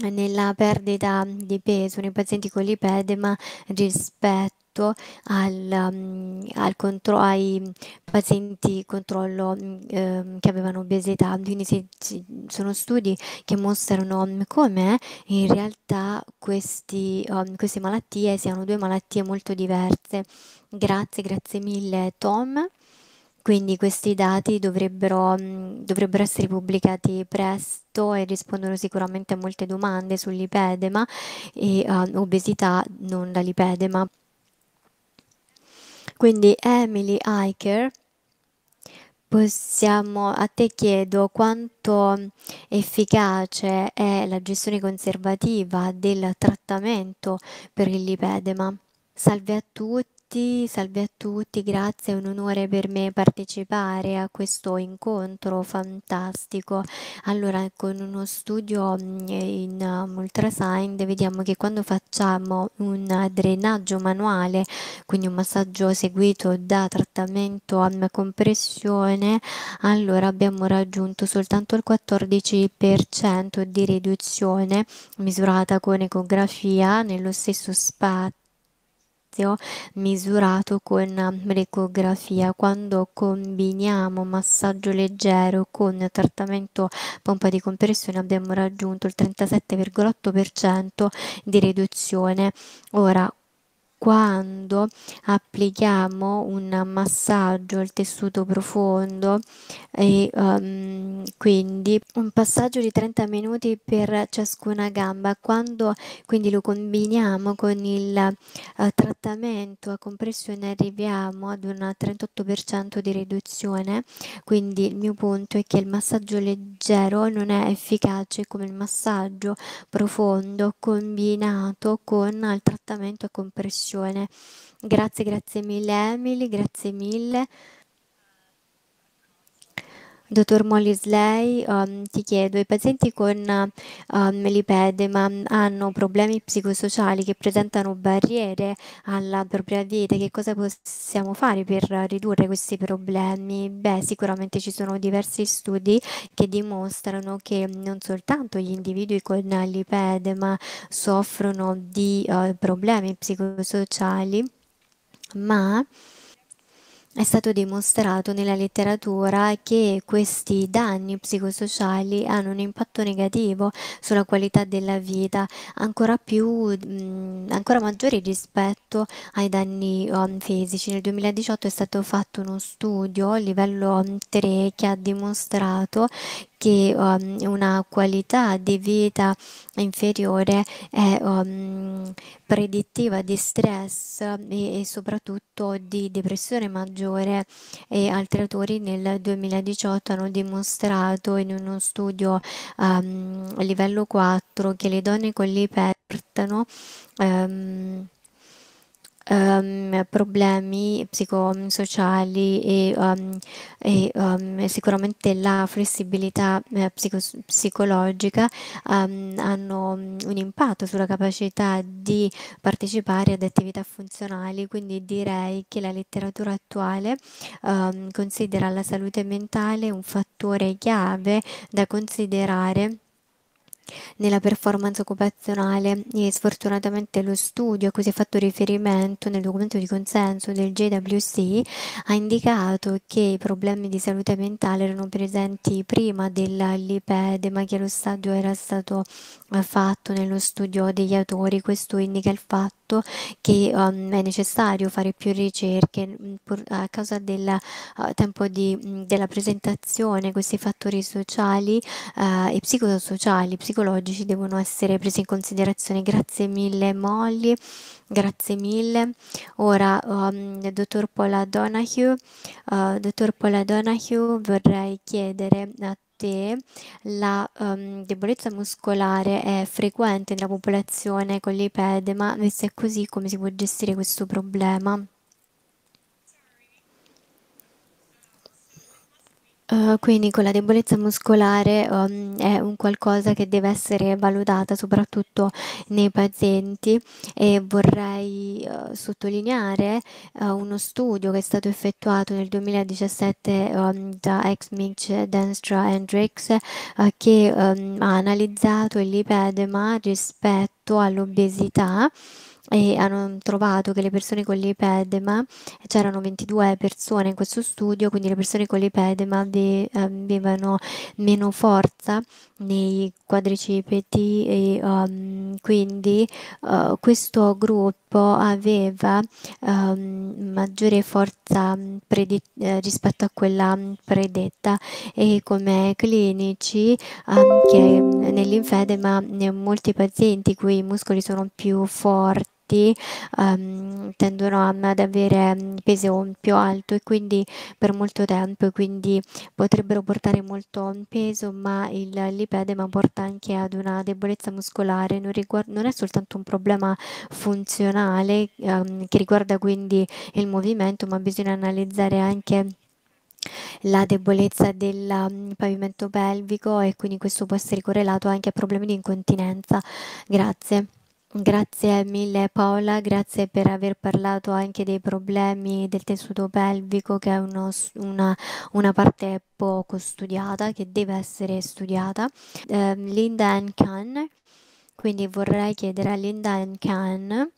nella perdita di peso nei pazienti con lipedema rispetto ai pazienti controllo che avevano obesità. Quindi sono studi che mostrano come in realtà queste malattie siano due malattie molto diverse. Grazie mille Tom. Quindi questi dati dovrebbero essere pubblicati presto e rispondono sicuramente a molte domande sull'lipedema e obesità non da lipedema. Quindi Emily Eicher, a te chiedo quanto efficace è la gestione conservativa del trattamento per il lipedema. Salve a tutti, grazie, è un onore per me partecipare a questo incontro fantastico. Allora, con uno studio in ultrasound vediamo che quando facciamo un drenaggio manuale, quindi un massaggio seguito da trattamento a compressione, allora abbiamo raggiunto soltanto il 14% di riduzione misurata con ecografia nello stesso spazio misurato con l'ecografia. Quando combiniamo massaggio leggero con trattamento pompa di compressione abbiamo raggiunto il 37,8% di riduzione. Ora, quando applichiamo un massaggio al tessuto profondo e quindi un passaggio di 30 minuti per ciascuna gamba, quando quindi lo combiniamo con il trattamento a compressione arriviamo ad un 38% di riduzione. Quindi il mio punto è che il massaggio leggero non è efficace come il massaggio profondo combinato con il trattamento a compressione. Grazie mille Emily, grazie mille. Dottor Mollisley, ti chiedo, i pazienti con lipedema hanno problemi psicosociali che presentano barriere alla propria vita, che cosa possiamo fare per ridurre questi problemi? Beh, sicuramente ci sono diversi studi che dimostrano che non soltanto gli individui con lipedema soffrono di problemi psicosociali, ma è stato dimostrato nella letteratura che questi danni psicosociali hanno un impatto negativo sulla qualità della vita, ancora maggiori rispetto ai danni fisici. Nel 2018 è stato fatto uno studio a livello 3 che ha dimostrato che una qualità di vita inferiore è predittiva di stress e soprattutto di depressione maggiore, e altri autori nel 2018 hanno dimostrato in uno studio a livello 4 che le donne con lipedema problemi psicosociali e sicuramente la flessibilità psicologica hanno un impatto sulla capacità di partecipare ad attività funzionali. Quindi direi che la letteratura attuale considera la salute mentale un fattore chiave da considerare nella performance occupazionale, e sfortunatamente lo studio a cui si è fatto riferimento nel documento di consenso del JWC ha indicato che i problemi di salute mentale erano presenti prima del lipedema, che lo stadio era stato fatto nello studio degli autori. Questo indica il fatto che è necessario fare più ricerche a causa del tempo della presentazione. Questi fattori sociali e psicosociali, psicologici, devono essere presi in considerazione. Grazie mille Molly, grazie mille. Ora dottor Paula Donahue, vorrei chiedere a te, la debolezza muscolare è frequente nella popolazione con lipedema, e se è così come si può gestire questo problema? Quindi con la debolezza muscolare è un qualcosa che deve essere valutata soprattutto nei pazienti, e vorrei sottolineare uno studio che è stato effettuato nel 2017 da ex-MICS Denstra Hendricks che ha analizzato il lipedema rispetto all'obesità, e hanno trovato che le persone con lipedema, c'erano 22 persone in questo studio, quindi le persone con lipedema avevano meno forza nei quadricipiti e quindi questo gruppo aveva maggiore forza rispetto a quella predetta, e come clinici anche nell'infedema molti pazienti cui i muscoli sono più forti tendono ad avere peso più alto e quindi per molto tempo, e quindi potrebbero portare molto peso, ma il lipedema porta anche ad una debolezza muscolare, non è soltanto un problema funzionale che riguarda quindi il movimento, ma bisogna analizzare anche la debolezza del pavimento pelvico, e quindi questo può essere correlato anche a problemi di incontinenza. Grazie. Grazie mille Paola, grazie per aver parlato anche dei problemi del tessuto pelvico, che è una parte poco studiata, che deve essere studiata. Linda N. Kahn, quindi vorrei chiedere a Linda N. Kahn,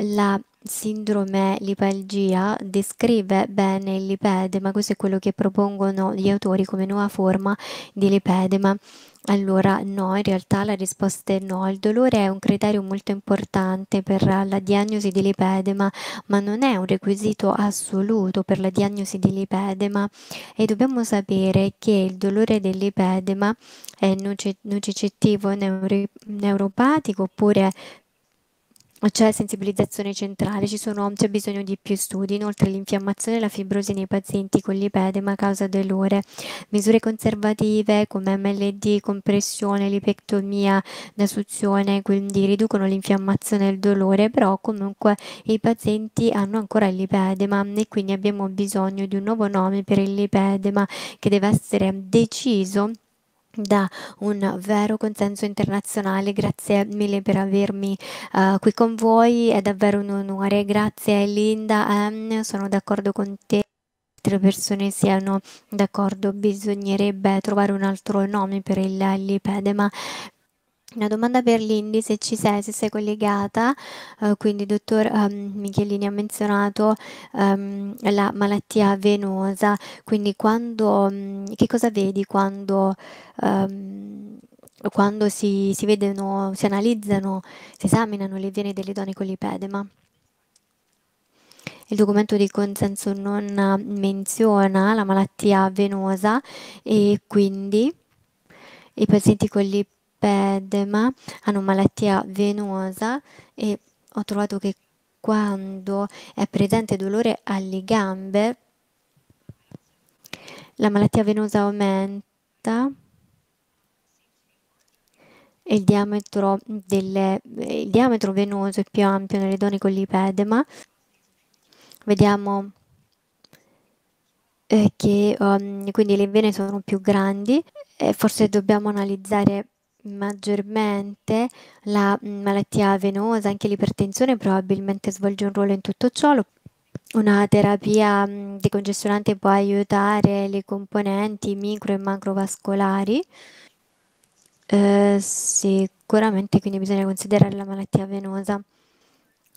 la sindrome lipalgia descrive bene il lipedema? Questo è quello che propongono gli autori come nuova forma di lipedema. Allora no, in realtà la risposta è no. Il dolore è un criterio molto importante per la diagnosi di lipedema, ma non è un requisito assoluto per la diagnosi di lipedema, e dobbiamo sapere che il dolore del lipedema è nocicettivo neuropatico oppure c'è sensibilizzazione centrale, c'è bisogno di più studi. Inoltre l'infiammazione e la fibrosi nei pazienti con lipedema causa dolore. Misure conservative come MLD, compressione, lipectomia da suzione, quindi riducono l'infiammazione e il dolore, però comunque i pazienti hanno ancora il lipedema, e quindi abbiamo bisogno di un nuovo nome per il lipedema che deve essere deciso da un vero consenso internazionale. Grazie mille per avermi qui con voi, è davvero un onore. Grazie Linda M, sono d'accordo con te, altre persone siano d'accordo, bisognerebbe trovare un altro nome per il lipedema. Una domanda per Lindy, se ci sei, se sei collegata. Quindi il dottor Michelini ha menzionato la malattia venosa, quindi che cosa vedi quando si vedono, si analizzano, si esaminano le vene delle donne con lipedema? Il documento di consenso non menziona la malattia venosa, e quindi i pazienti con lipedema hanno malattia venosa, e ho trovato che quando è presente dolore alle gambe la malattia venosa aumenta e il diametro venoso è più ampio nelle donne con lipedema. Vediamo che quindi le vene sono più grandi, e forse dobbiamo analizzare maggiormente la malattia venosa. Anche l'ipertensione probabilmente svolge un ruolo in tutto ciò. Una terapia decongestionante può aiutare le componenti micro e macrovascolari, sicuramente, quindi bisogna considerare la malattia venosa.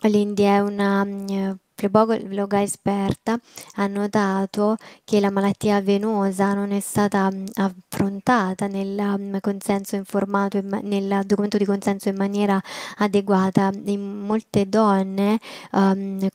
L'India è una fleboga esperta, ha notato che la malattia venosa non è stata affrontata nel consenso informato, nel documento di consenso, in maniera adeguata. In molte donne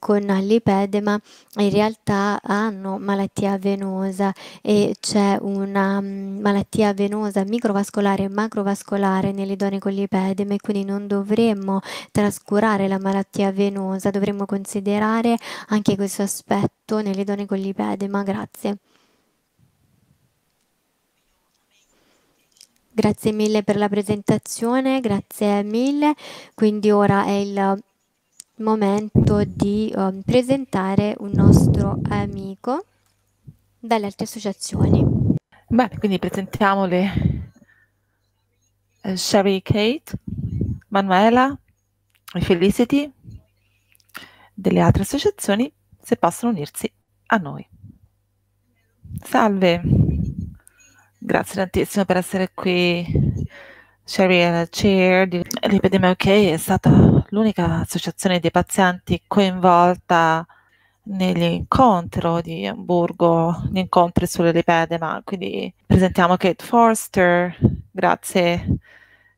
con lipedema in realtà hanno malattia venosa, e c'è una malattia venosa microvascolare e macrovascolare nelle donne con lipedema, e quindi non dovremmo trascurare la malattia venosa, dovremmo considerare anche questo aspetto nelle donne con lipedema. Grazie. Grazie mille per la presentazione, grazie mille. Quindi ora è il momento di presentare un nostro amico dalle altre associazioni. Bene, quindi presentiamole Sherry, Kate, Manuela e Felicity delle altre associazioni, se possono unirsi a noi. Salve, grazie tantissimo per essere qui. Sherry è la chair di Lipedema UK, è stata l'unica associazione dei pazienti coinvolta negli incontri di Amburgo, gli incontri sulle lipedema. Quindi presentiamo Kate Forster. Grazie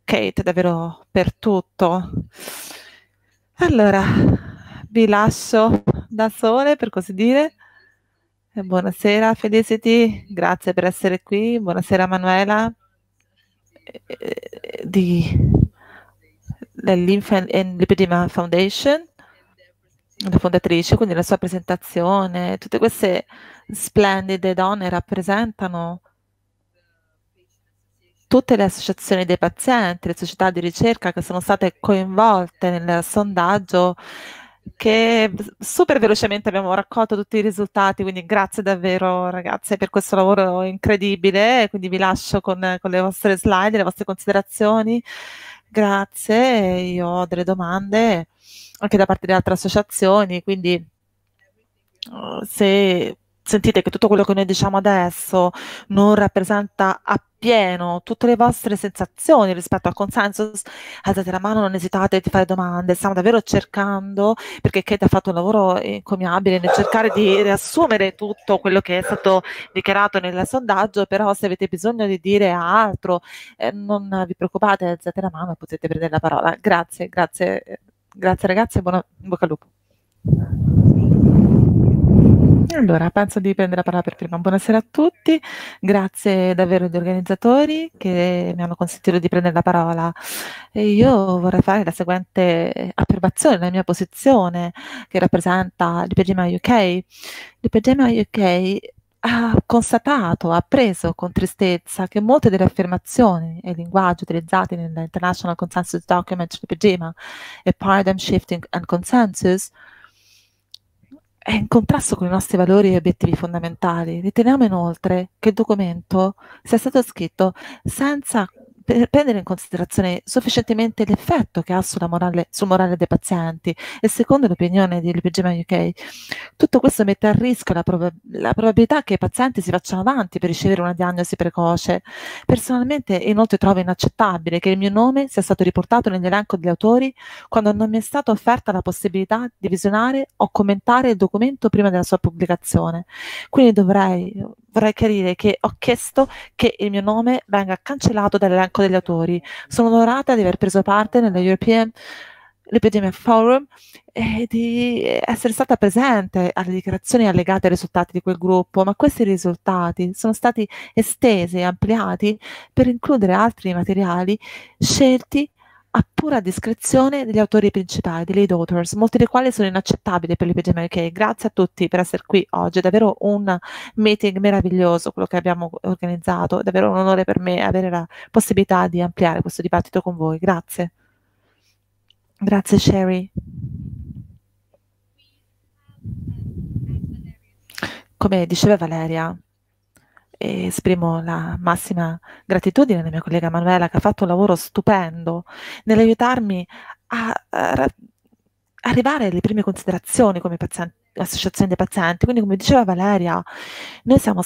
Kate davvero per tutto. Allora, vi lascio da sole, per così dire. Buonasera Felicity, grazie per essere qui. Buonasera Manuela dell'Lipedema Foundation, la fondatrice, quindi la sua presentazione. Tutte queste splendide donne rappresentano tutte le associazioni dei pazienti, le società di ricerca che sono state coinvolte nel sondaggio, che super velocemente abbiamo raccolto tutti i risultati, quindi grazie davvero ragazze per questo lavoro incredibile. Quindi vi lascio con le vostre slide, le vostre considerazioni. Grazie, io ho delle domande anche da parte di altre associazioni, quindi se sentite che tutto quello che noi diciamo adesso non rappresenta appieno tutte le vostre sensazioni rispetto al consensus, alzate la mano, non esitate di fare domande. Stiamo davvero cercando, perché Kate ha fatto un lavoro encomiabile nel cercare di riassumere tutto quello che è stato dichiarato nel sondaggio, però se avete bisogno di dire altro non vi preoccupate, alzate la mano e potete prendere la parola. Grazie, grazie, grazie ragazzi e buona bocca al lupo. Allora, penso di prendere la parola per prima. Buonasera a tutti, grazie davvero agli organizzatori che mi hanno consentito di prendere la parola. E io vorrei fare la seguente affermazione, la mia posizione che rappresenta Lipedema UK. Lipedema UK ha constatato, ha preso con tristezza che molte delle affermazioni e linguaggi utilizzati nell'International Consensus Document Lipedema e Paradigm Shifting and Consensus è in contrasto con i nostri valori e obiettivi fondamentali. Riteniamo inoltre che il documento sia stato scritto senza prendere in considerazione sufficientemente l'effetto che ha sulla morale, sul morale dei pazienti, e secondo l'opinione di Lipedema UK tutto questo mette a rischio la probabilità che i pazienti si facciano avanti per ricevere una diagnosi precoce. Personalmente inoltre trovo inaccettabile che il mio nome sia stato riportato nell'elenco degli autori quando non mi è stata offerta la possibilità di visionare o commentare il documento prima della sua pubblicazione. Quindi vorrei chiarire che ho chiesto che il mio nome venga cancellato dall'elenco degli autori. Sono onorata di aver preso parte nella European Lipedema Forum e di essere stata presente alle dichiarazioni allegate ai risultati di quel gruppo, ma questi risultati sono stati estesi e ampliati per includere altri materiali scelti a pura discrezione degli autori principali, dei lead authors, molti dei quali sono inaccettabili per Lipedema UK. Grazie a tutti per essere qui oggi, è davvero un meeting meraviglioso quello che abbiamo organizzato, è davvero un onore per me avere la possibilità di ampliare questo dibattito con voi. Grazie. Grazie Sherry. Come diceva Valeria, e esprimo la massima gratitudine alla mia collega Manuela che ha fatto un lavoro stupendo nell'aiutarmi a arrivare alle prime considerazioni come associazione dei pazienti. Quindi, come diceva Valeria, noi stiamo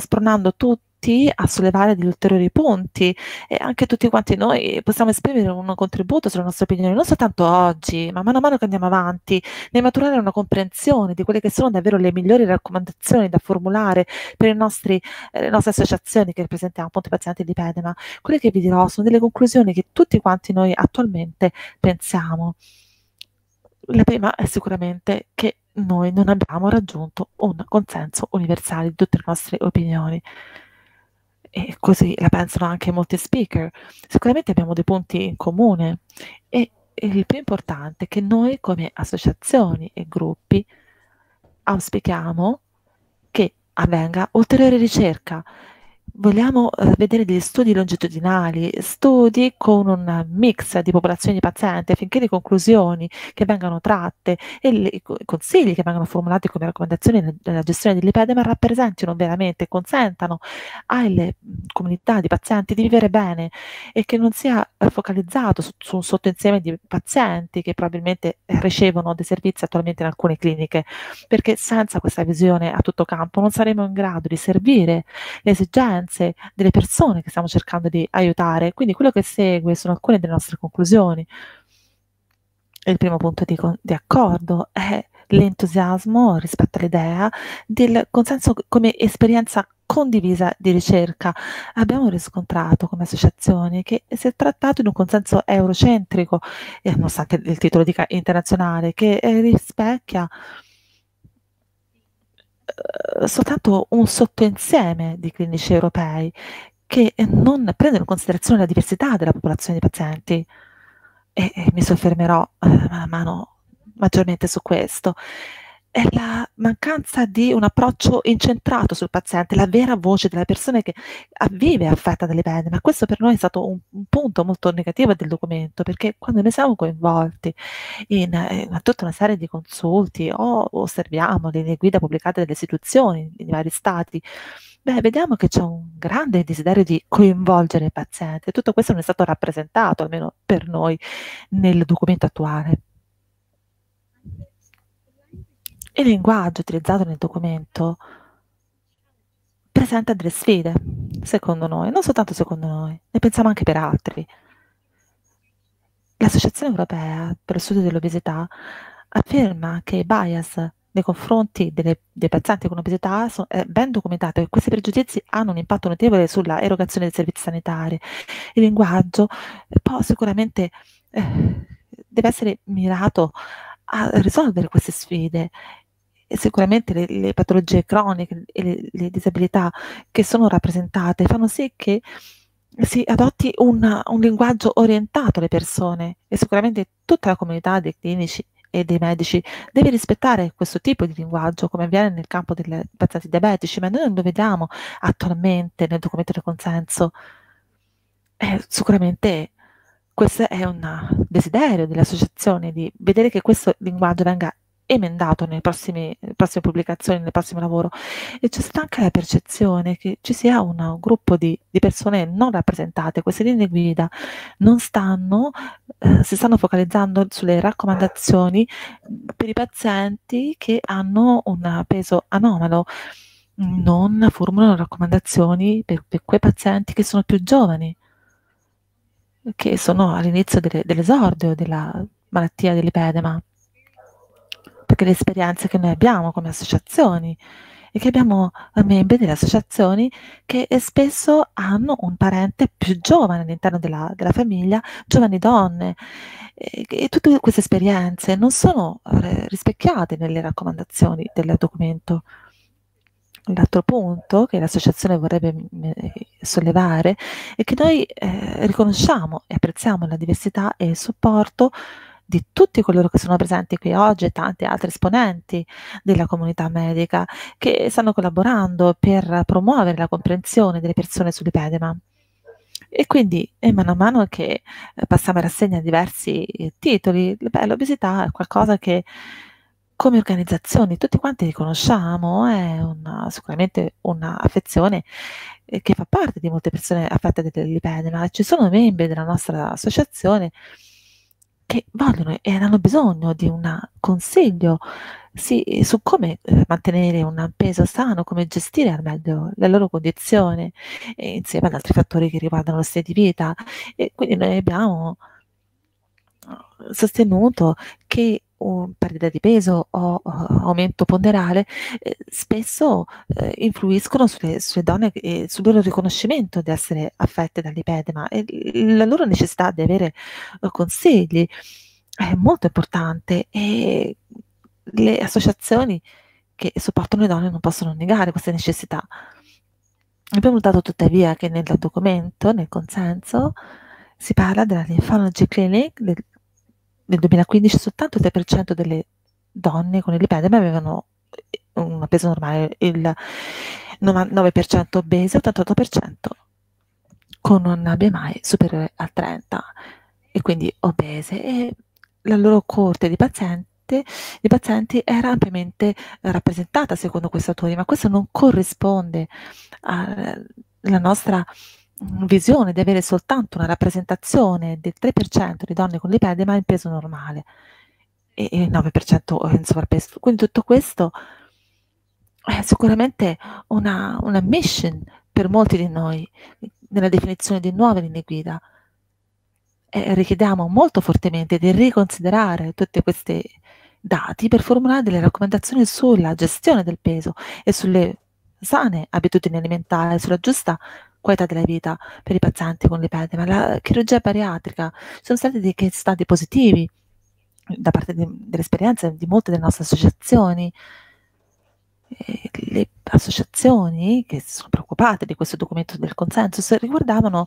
spronando tutti a sollevare degli ulteriori punti, e anche tutti quanti noi possiamo esprimere un contributo sulla nostra opinione, non soltanto oggi, ma mano a mano che andiamo avanti nel maturare una comprensione di quelle che sono davvero le migliori raccomandazioni da formulare per le nostre associazioni che rappresentiamo, appunto, i pazienti di lipedema. Quelle che vi dirò sono delle conclusioni che tutti quanti noi attualmente pensiamo. La prima è sicuramente che noi non abbiamo raggiunto un consenso universale di tutte le nostre opinioni, e così la pensano anche molti speaker. Sicuramente abbiamo dei punti in comune, e il più importante è che noi come associazioni e gruppi auspichiamo che avvenga ulteriore ricerca vogliamo vedere degli studi longitudinali, studi con un mix di popolazioni di pazienti, affinché le conclusioni che vengano tratte e i consigli che vengono formulati come raccomandazioni nella gestione del lipedema rappresentino veramente, consentano alle comunità di pazienti di vivere bene e che non sia focalizzato su un sottoinsieme di pazienti che probabilmente ricevono dei servizi attualmente in alcune cliniche, perché senza questa visione a tutto campo non saremo in grado di servire le esigenze delle persone che stiamo cercando di aiutare. Quindi quello che segue sono alcune delle nostre conclusioni. Il primo punto di accordo è l'entusiasmo rispetto all'idea del consenso come esperienza condivisa di ricerca. Abbiamo riscontrato come associazioni che si è trattato in un consenso eurocentrico, nonostante il titolo dica internazionale, che rispecchia soltanto un sottoinsieme di clinici europei che non prendono in considerazione la diversità della popolazione di pazienti, e mi soffermerò man mano maggiormente su questo. È la mancanza di un approccio incentrato sul paziente, la vera voce della persona che vive affetta dalle pene, ma questo per noi è stato un punto molto negativo del documento, perché quando noi siamo coinvolti in tutta una serie di consulti o osserviamo le guide pubblicate dalle istituzioni nei vari stati, beh, vediamo che c'è un grande desiderio di coinvolgere il paziente. Tutto questo non è stato rappresentato, almeno per noi, nel documento attuale. Il linguaggio utilizzato nel documento presenta delle sfide, secondo noi, non soltanto secondo noi, ne pensiamo anche per altri. L'Associazione Europea per lo Studio dell'Obesità afferma che i bias nei confronti dei pazienti con obesità è ben documentato e questi pregiudizi hanno un impatto notevole sulla erogazione dei servizi sanitari. Il linguaggio può sicuramente deve essere mirato a risolvere queste sfide. E sicuramente le patologie croniche e le disabilità che sono rappresentate fanno sì che si adotti un linguaggio orientato alle persone, e sicuramente tutta la comunità dei clinici e dei medici deve rispettare questo tipo di linguaggio, come avviene nel campo dei pazienti diabetici, ma noi non lo vediamo attualmente nel documento del consenso. Sicuramente questo è un desiderio delle associazioni, di vedere che questo linguaggio venga emendato nelle prossime pubblicazioni, nel prossimo lavoro. E c'è stata anche la percezione che ci sia un gruppo di persone non rappresentate. Queste linee guida non stanno, si stanno focalizzando sulle raccomandazioni per i pazienti che hanno un peso anomalo. Non formulano raccomandazioni per quei pazienti che sono più giovani, che sono all'inizio dell'esordio della malattia del lipedema, perché le esperienze che noi abbiamo come associazioni e che abbiamo membri delle associazioni che spesso hanno un parente più giovane all'interno della famiglia, giovani donne, e tutte queste esperienze non sono rispecchiate nelle raccomandazioni del documento. L'altro punto che l'associazione vorrebbe sollevare è che noi riconosciamo e apprezziamo la diversità e il supporto di tutti coloro che sono presenti qui oggi e tanti altri esponenti della comunità medica che stanno collaborando per promuovere la comprensione delle persone sul lipedema. E quindi, mano a mano che passiamo a rassegna diversi titoli, l'obesità è qualcosa che come organizzazioni tutti quanti riconosciamo, è sicuramente un'affezione che fa parte di molte persone affette dal lipedema. Ci sono membri della nostra associazione che vogliono e hanno bisogno di un consiglio su come mantenere un peso sano, come gestire al meglio la loro condizione, insieme ad altri fattori che riguardano lo stile di vita. E quindi noi abbiamo sostenuto che perdita di peso o aumento ponderale spesso influiscono sulle donne e sul loro riconoscimento di essere affette dal lipedema, e la loro necessità di avere consigli è molto importante, e le associazioni che supportano le donne non possono negare queste necessità. Abbiamo notato tuttavia che nel documento, nel consenso, si parla della Lymphology Clinic. Nel 2015 soltanto il 3% delle donne con il lipedema avevano un peso normale, il 9% obese, 88% con una BMI superiore a 30 e quindi obese, e la loro corte di pazienti era ampiamente rappresentata secondo questi autori, ma questo non corrisponde alla nostra visione di avere soltanto una rappresentazione del 3% di donne con lipedema in peso normale e il 9% in sovrappeso. Quindi tutto questo è sicuramente una mission per molti di noi nella definizione di nuove linee guida. Richiediamo molto fortemente di riconsiderare tutti questi dati per formulare delle raccomandazioni sulla gestione del peso e sulle sane abitudini alimentari, sulla giusta qualità della vita per i pazienti con lipedema. La chirurgia bariatrica, ci sono stati dei case study positivi da parte dell'esperienza di molte delle nostre associazioni. Le associazioni che si sono preoccupate di questo documento del consenso riguardavano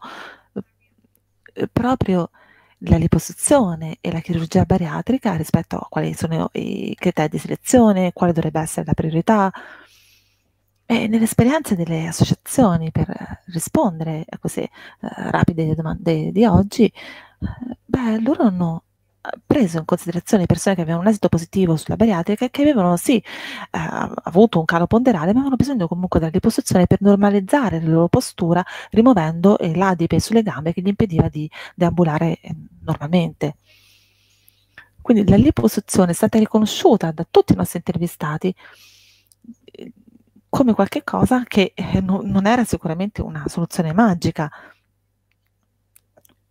proprio la liposuzione e la chirurgia bariatrica rispetto a quali sono i criteri di selezione, quale dovrebbe essere la priorità. E nell'esperienza delle associazioni per rispondere a queste rapide domande di oggi, beh, loro hanno preso in considerazione persone che avevano un esito positivo sulla bariatrica e che avevano sì avuto un calo ponderale, ma avevano bisogno comunque della liposuzione per normalizzare la loro postura, rimuovendo l'adipe sulle gambe che gli impediva di deambulare normalmente. Quindi la liposuzione è stata riconosciuta da tutti i nostri intervistati come qualche cosa che non era sicuramente una soluzione magica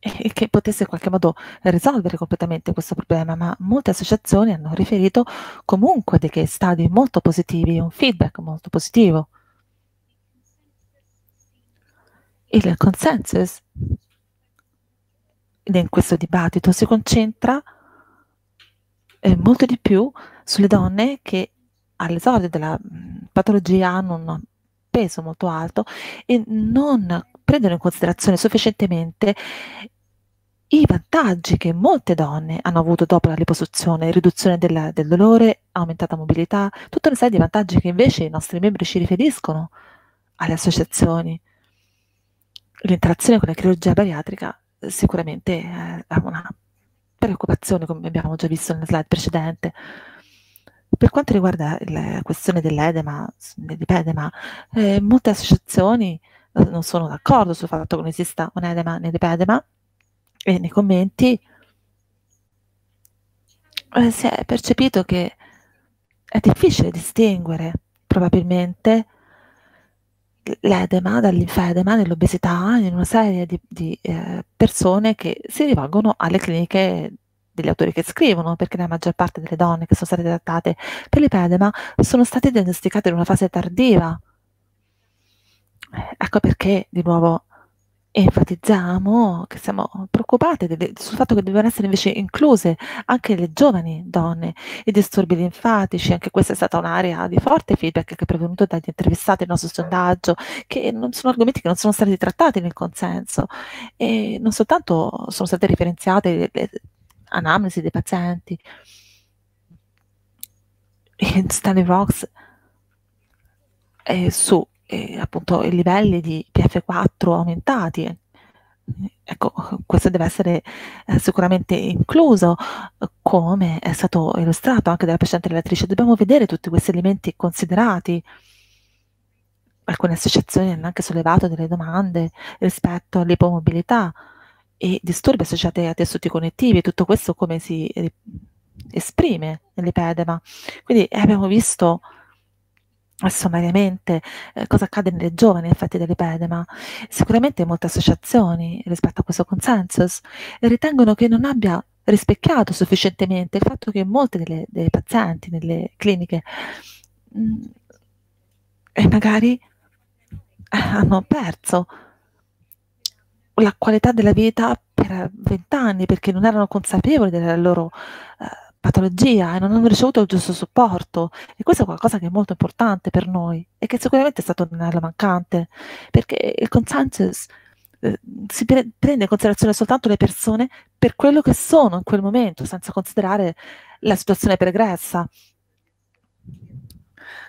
e che potesse in qualche modo risolvere completamente questo problema, ma molte associazioni hanno riferito comunque dei case study molto positivi, un feedback molto positivo. Il consensus in questo dibattito si concentra molto di più sulle donne che all'esordio della patologia hanno un peso molto alto e non prendono in considerazione sufficientemente i vantaggi che molte donne hanno avuto dopo la liposuzione: riduzione del dolore, aumentata mobilità, tutta una serie di vantaggi che invece i nostri membri ci riferiscono alle associazioni. L'interazione con la chirurgia bariatrica sicuramente è una preoccupazione, come abbiamo già visto nella slide precedente. Per quanto riguarda la questione dell'edema, dell'ipedema, molte associazioni non sono d'accordo sul fatto che non esista un edema nell'ipedema e nei commenti si è percepito che è difficile distinguere probabilmente l'edema dall'infedema nell'obesità in una serie di persone che si rivolgono alle cliniche degli autori che scrivono, perché la maggior parte delle donne che sono state trattate per l'ipedema sono state diagnosticate in una fase tardiva. Ecco perché di nuovo enfatizziamo che siamo preoccupati sul fatto che devono essere invece incluse anche le giovani donne, i disturbi linfatici. Anche questa è stata un'area di forte feedback che è provenuto dagli intervistati del nostro sondaggio, che non sono argomenti che non sono stati trattati nel consenso, e non soltanto sono state referenziate le anamnesi dei pazienti. Stanley Rocks su appunto i livelli di PF4 aumentati, ecco, questo deve essere sicuramente incluso, come è stato illustrato anche dalla precedente relatrice. Dobbiamo vedere tutti questi elementi considerati. Alcune associazioni hanno anche sollevato delle domande rispetto all'ipomobilità e disturbi associati a tessuti connettivi, tutto questo come si esprime nell'ipedema. Quindi abbiamo visto sommariamente cosa accade nelle giovani affette dall'ipedema. Sicuramente molte associazioni rispetto a questo consensus ritengono che non abbia rispecchiato sufficientemente il fatto che molte delle pazienti nelle cliniche magari hanno perso la qualità della vita per 20 anni perché non erano consapevoli della loro patologia e non hanno ricevuto il giusto supporto, e questo è qualcosa che è molto importante per noi e che sicuramente è stato un'area mancante, perché il consensus si prende in considerazione soltanto le persone per quello che sono in quel momento, senza considerare la situazione pregressa.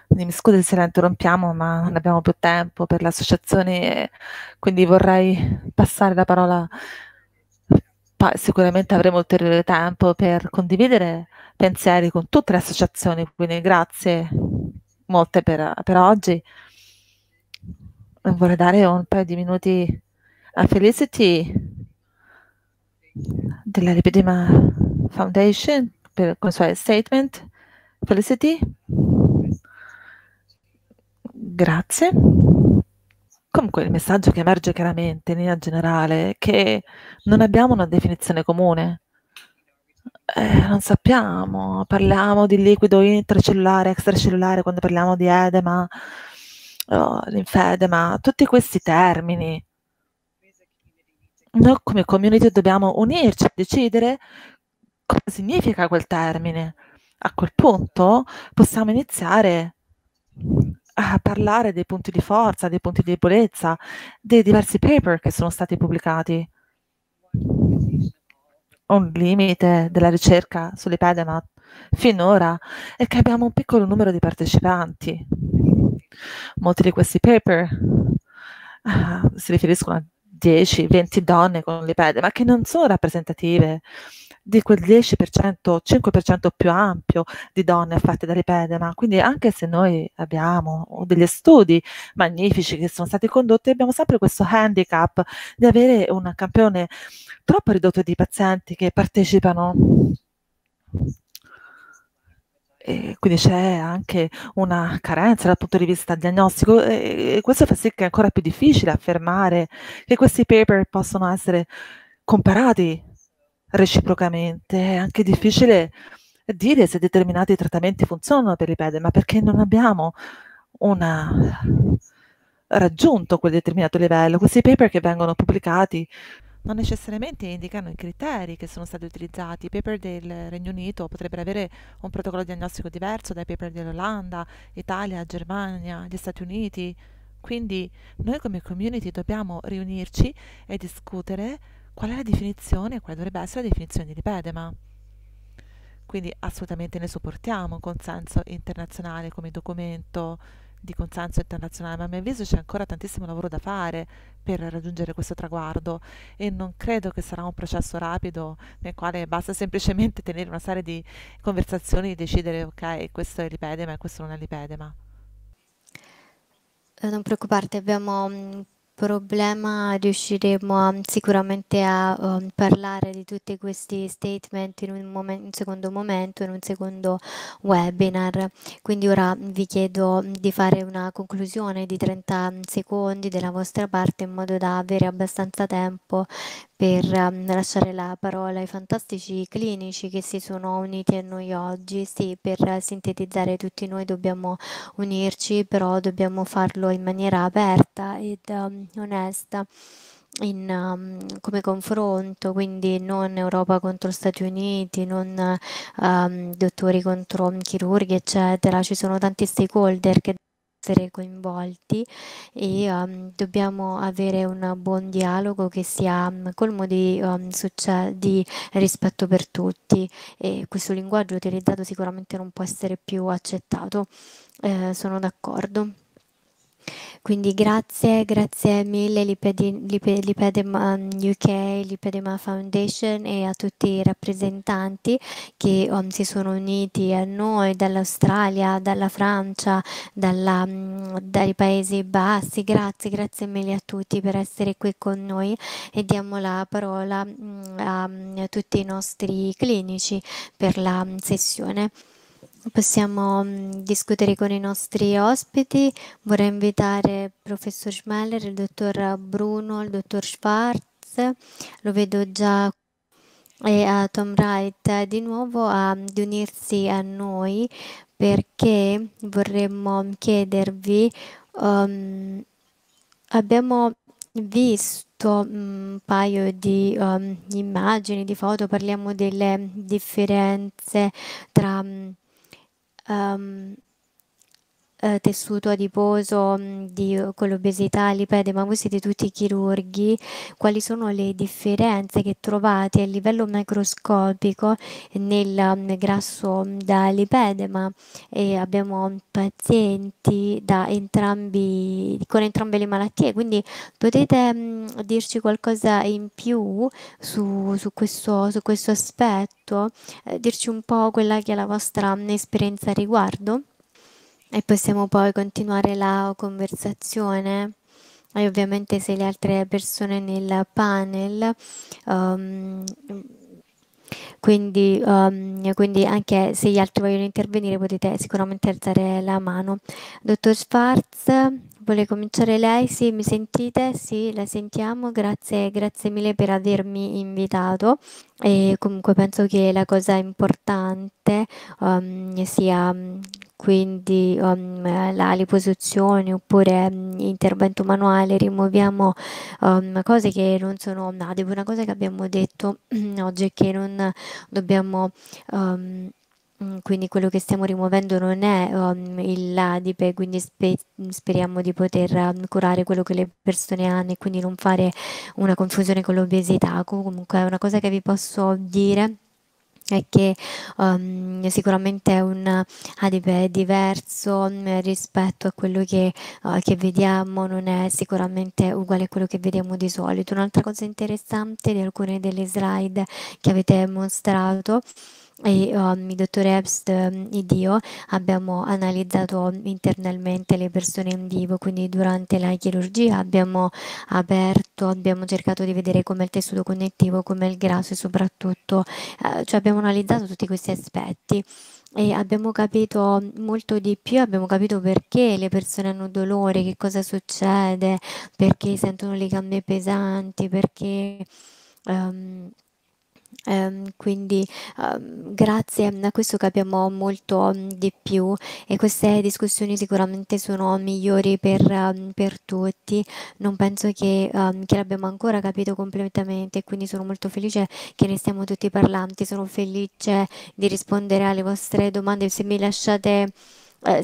Quindi mi scusi se la interrompiamo, ma non abbiamo più tempo per l'associazione, quindi vorrei passare la parola. Sicuramente avremo ulteriore tempo per condividere pensieri con tutte le associazioni, quindi grazie molte per oggi. Vorrei dare un paio di minuti a Felicity della Lipedema Foundation con i suoi statement. Felicity? Grazie. Comunque il messaggio che emerge chiaramente in linea generale è che non abbiamo una definizione comune. Non sappiamo, parliamo di liquido intracellulare, extracellulare, quando parliamo di edema, linfedema, tutti questi termini. Noi come community dobbiamo unirci a decidere cosa significa quel termine. A quel punto possiamo iniziare a parlare dei punti di forza, dei punti di debolezza, dei diversi paper che sono stati pubblicati. Un limite della ricerca sull'ipedema finora è che abbiamo un piccolo numero di partecipanti. Molti di questi paper si riferiscono a 10-20 donne con l'ipedema che non sono rappresentative di quel 10%, 5% più ampio di donne affette dall'ipedema. Quindi anche se noi abbiamo degli studi magnifici che sono stati condotti, abbiamo sempre questo handicap di avere un campione troppo ridotto di pazienti che partecipano. E quindi c'è anche una carenza dal punto di vista diagnostico e questo fa sì che è ancora più difficile affermare che questi paper possono essere comparati reciprocamente. È anche difficile dire se determinati trattamenti funzionano per l'ipedema, perché non abbiamo raggiunto quel determinato livello. Questi paper che vengono pubblicati non necessariamente indicano i criteri che sono stati utilizzati. I paper del Regno Unito potrebbero avere un protocollo diagnostico diverso dai paper dell'Olanda, Italia, Germania, gli Stati Uniti. Quindi noi come community dobbiamo riunirci e discutere qual è la definizione, quale dovrebbe essere la definizione di lipedema. Quindi assolutamente ne supportiamo un consenso internazionale come documento di consenso internazionale, ma a mio avviso c'è ancora tantissimo lavoro da fare per raggiungere questo traguardo e non credo che sarà un processo rapido nel quale basta semplicemente tenere una serie di conversazioni e decidere ok, questo è l'ipedema e questo non è l'ipedema. Non preoccuparti, abbiamo un problema, riusciremo sicuramente a parlare di tutti questi statement in un secondo momento, in un secondo webinar. Quindi ora vi chiedo di fare una conclusione di 30 secondi della vostra parte in modo da avere abbastanza tempo per lasciare la parola ai fantastici clinici che si sono uniti a noi oggi. Sì, per sintetizzare tutti noi dobbiamo unirci, però dobbiamo farlo in maniera aperta ed onesta, come confronto, quindi non Europa contro Stati Uniti, non dottori contro chirurghi, eccetera. Ci sono tanti stakeholder che essere coinvolti e dobbiamo avere un buon dialogo che sia colmo di rispetto per tutti, e questo linguaggio utilizzato sicuramente non può essere più accettato, sono d'accordo. Quindi grazie, grazie mille Lipedema UK, Lipedema Foundation e a tutti i rappresentanti che si sono uniti a noi dall'Australia, dalla Francia, dai Paesi Bassi. Grazie, grazie mille a tutti per essere qui con noi e diamo la parola a tutti i nostri clinici per la sessione. Possiamo discutere con i nostri ospiti. Vorrei invitare il professor Schmeller, il dottor Bruno, il dottor Schwarz, lo vedo già, e a Tom Wright di nuovo ad unirsi a noi, perché vorremmo chiedervi, abbiamo visto un paio di immagini, di foto, parliamo delle differenze tra tessuto adiposo, con l'obesità, lipedema, questi di tutti i chirurghi, quali sono le differenze che trovate a livello macroscopico nel grasso da lipedema, e abbiamo pazienti da con entrambe le malattie, quindi potete dirci qualcosa in più su questo aspetto, dirci un po' quella che è la vostra esperienza a riguardo? E possiamo poi continuare la conversazione, e ovviamente se le altre persone nel panel, quindi anche se gli altri vogliono intervenire potete sicuramente alzare la mano. Dottor Schwarz, vuole cominciare lei? Sì, mi sentite? Sì, la sentiamo, grazie mille per avermi invitato. E comunque penso che la cosa importante sia quindi la liposuzione oppure intervento manuale, rimuoviamo cose che non sono nate. Una cosa che abbiamo detto oggi è che non dobbiamo, quindi quello che stiamo rimuovendo non è il ladipe, quindi speriamo di poter curare quello che le persone hanno e quindi non fare una confusione con l'obesità. Comunque è una cosa che vi posso dire, è che sicuramente è un adipe diverso rispetto a quello che vediamo, non è sicuramente uguale a quello che vediamo di solito. Un'altra cosa interessante di alcune delle slide che avete mostrato, e il dottor Herbst ed io abbiamo analizzato internamente le persone in vivo, quindi durante la chirurgia abbiamo cercato di vedere come il tessuto connettivo, come il grasso, e soprattutto abbiamo analizzato tutti questi aspetti e abbiamo capito molto di più, abbiamo capito perché le persone hanno dolore, che cosa succede, perché sentono le gambe pesanti, perché quindi grazie a questo capiamo molto di più, e queste discussioni sicuramente sono migliori per tutti. Non penso che l'abbiamo ancora capito completamente, quindi sono molto felice che ne stiamo tutti parlando. Sono felice di rispondere alle vostre domande. Se mi lasciate 2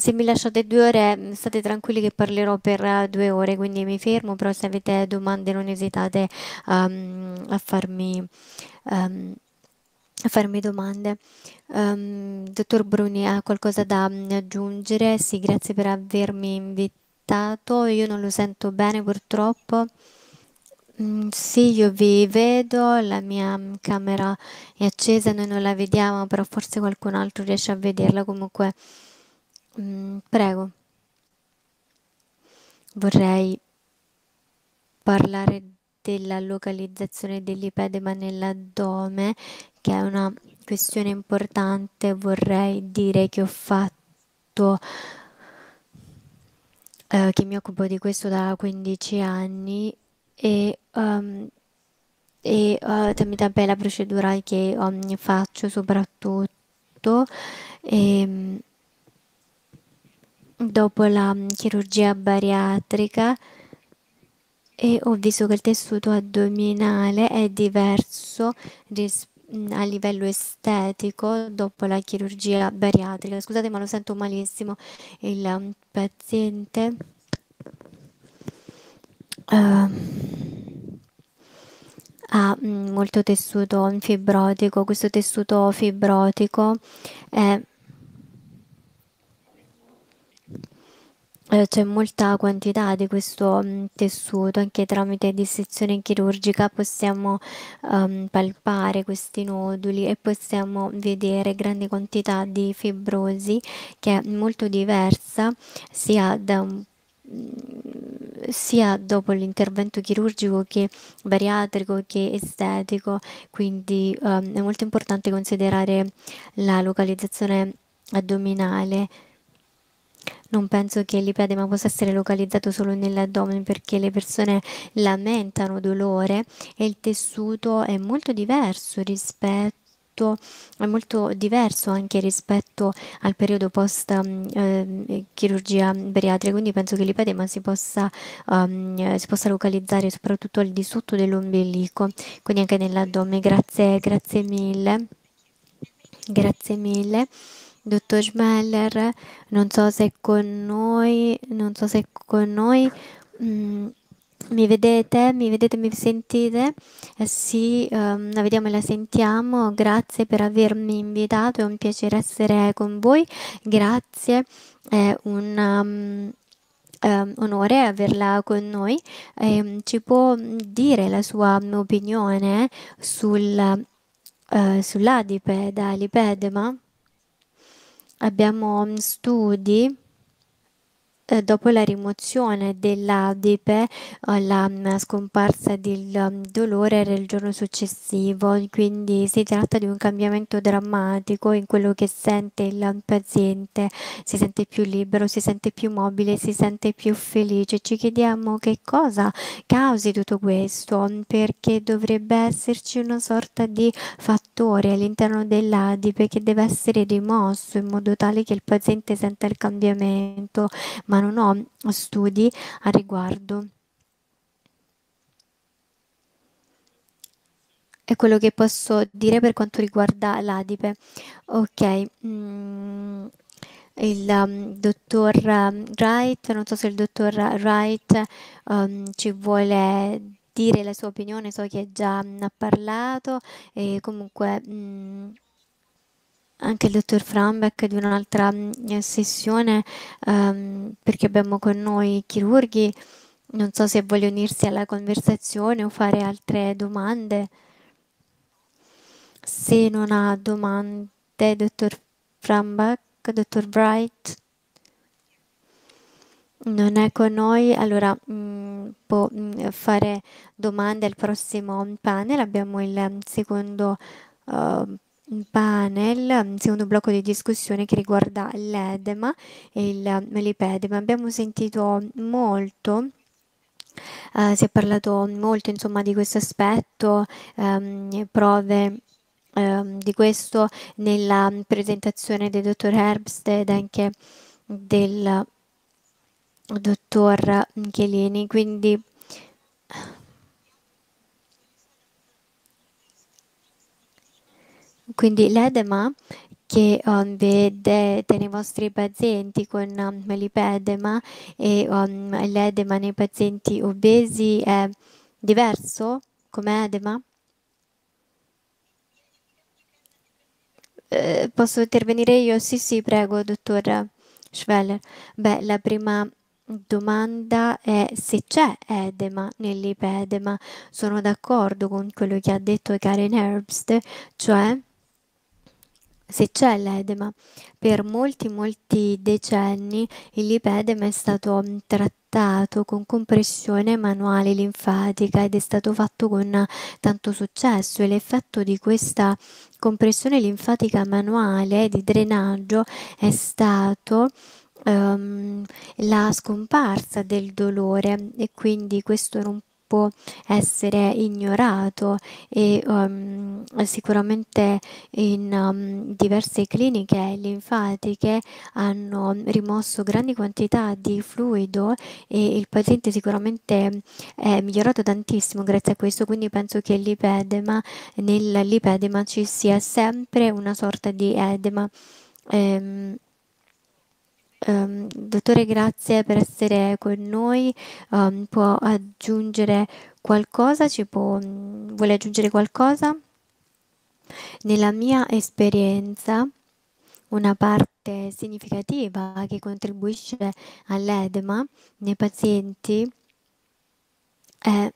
ore, state tranquilli che parlerò per 2 ore, quindi mi fermo, però se avete domande non esitate a farmi domande. Dottor Bruni, ha qualcosa da aggiungere? Sì, grazie per avermi invitato, io non lo sento bene purtroppo. Sì, io vi vedo, la mia camera è accesa, noi non la vediamo, però forse qualcun altro riesce a vederla. Comunque prego, vorrei parlare della localizzazione del lipedema nell'addome, che è una questione importante. Vorrei dire che ho fatto, che mi occupo di questo da 15 anni e tramite la procedura che faccio soprattutto. Dopo la chirurgia bariatrica ho visto che il tessuto addominale è diverso a livello estetico dopo la chirurgia bariatrica. Scusate, ma lo sento malissimo, il paziente. Ha molto tessuto fibrotico, questo tessuto fibrotico è... C'è molta quantità di questo tessuto, anche tramite dissezione chirurgica possiamo palpare questi noduli e possiamo vedere grandi quantità di fibrosi, che è molto diversa sia dopo l'intervento chirurgico che bariatrico che estetico, quindi è molto importante considerare la localizzazione addominale. Non penso che il lipedema possa essere localizzato solo nell'addome, perché le persone lamentano dolore e il tessuto è molto diverso anche rispetto al periodo post chirurgia bariatrica, quindi penso che il lipedema si possa localizzare soprattutto al di sotto dell'ombelico, quindi anche nell'addome. Grazie mille. Dottor Schmeller, non so se è con noi, mi sentite? Sì, la vediamo e la sentiamo. Grazie per avermi invitato, è un piacere essere con voi. Grazie, è un onore averla con noi. Ci può dire la sua opinione sull'adipe da lipedema? Abbiamo studi dopo la rimozione dell'adipe, la scomparsa del dolore era il giorno successivo, quindi si tratta di un cambiamento drammatico in quello che sente il paziente. Si sente più libero, si sente più mobile, si sente più felice. Ci chiediamo che cosa causi tutto questo, perché dovrebbe esserci una sorta di fattore all'interno dell'adipe che deve essere rimosso in modo tale che il paziente senta il cambiamento, ma non ho studi a riguardo. È quello che posso dire per quanto riguarda l'adipe. Ok, il dottor Wright, non so se il dottor Wright ci vuole dire la sua opinione, so che già ha parlato, e comunque... anche il dottor Frombank di un'altra sessione, perché abbiamo con noi chirurghi. Non so se voglio unirsi alla conversazione o fare altre domande. Se non ha domande, dottor Frombank, dottor Bright non è con noi, allora può fare domande al prossimo panel. Abbiamo il secondo panel, secondo blocco di discussione, che riguarda l'edema e il lipedema. Abbiamo sentito molto, si è parlato molto insomma di questo aspetto, prove di questo nella presentazione del dottor Herbst ed anche del dottor Michelini, quindi l'edema che vedete nei vostri pazienti con lipedema e l'edema nei pazienti obesi è diverso come edema? Posso intervenire io? Sì, prego, dottor Schweller. Beh, la prima domanda è se c'è edema nel lipedema. Sono d'accordo con quello che ha detto Karen Herbst, cioè se c'è l'edema. Per molti decenni il lipedema è stato trattato con compressione manuale linfatica ed è stato fatto con tanto successo, e l'effetto di questa compressione linfatica manuale di drenaggio è stato la scomparsa del dolore, e quindi questo non può essere ignorato, e sicuramente in diverse cliniche linfatiche hanno rimosso grandi quantità di fluido e il paziente sicuramente è migliorato tantissimo grazie a questo. Quindi penso che nel lipedema ci sia sempre una sorta di edema. Dottore, grazie per essere con noi. Può aggiungere qualcosa? Vuole aggiungere qualcosa? Nella mia esperienza, una parte significativa che contribuisce all'edema nei pazienti è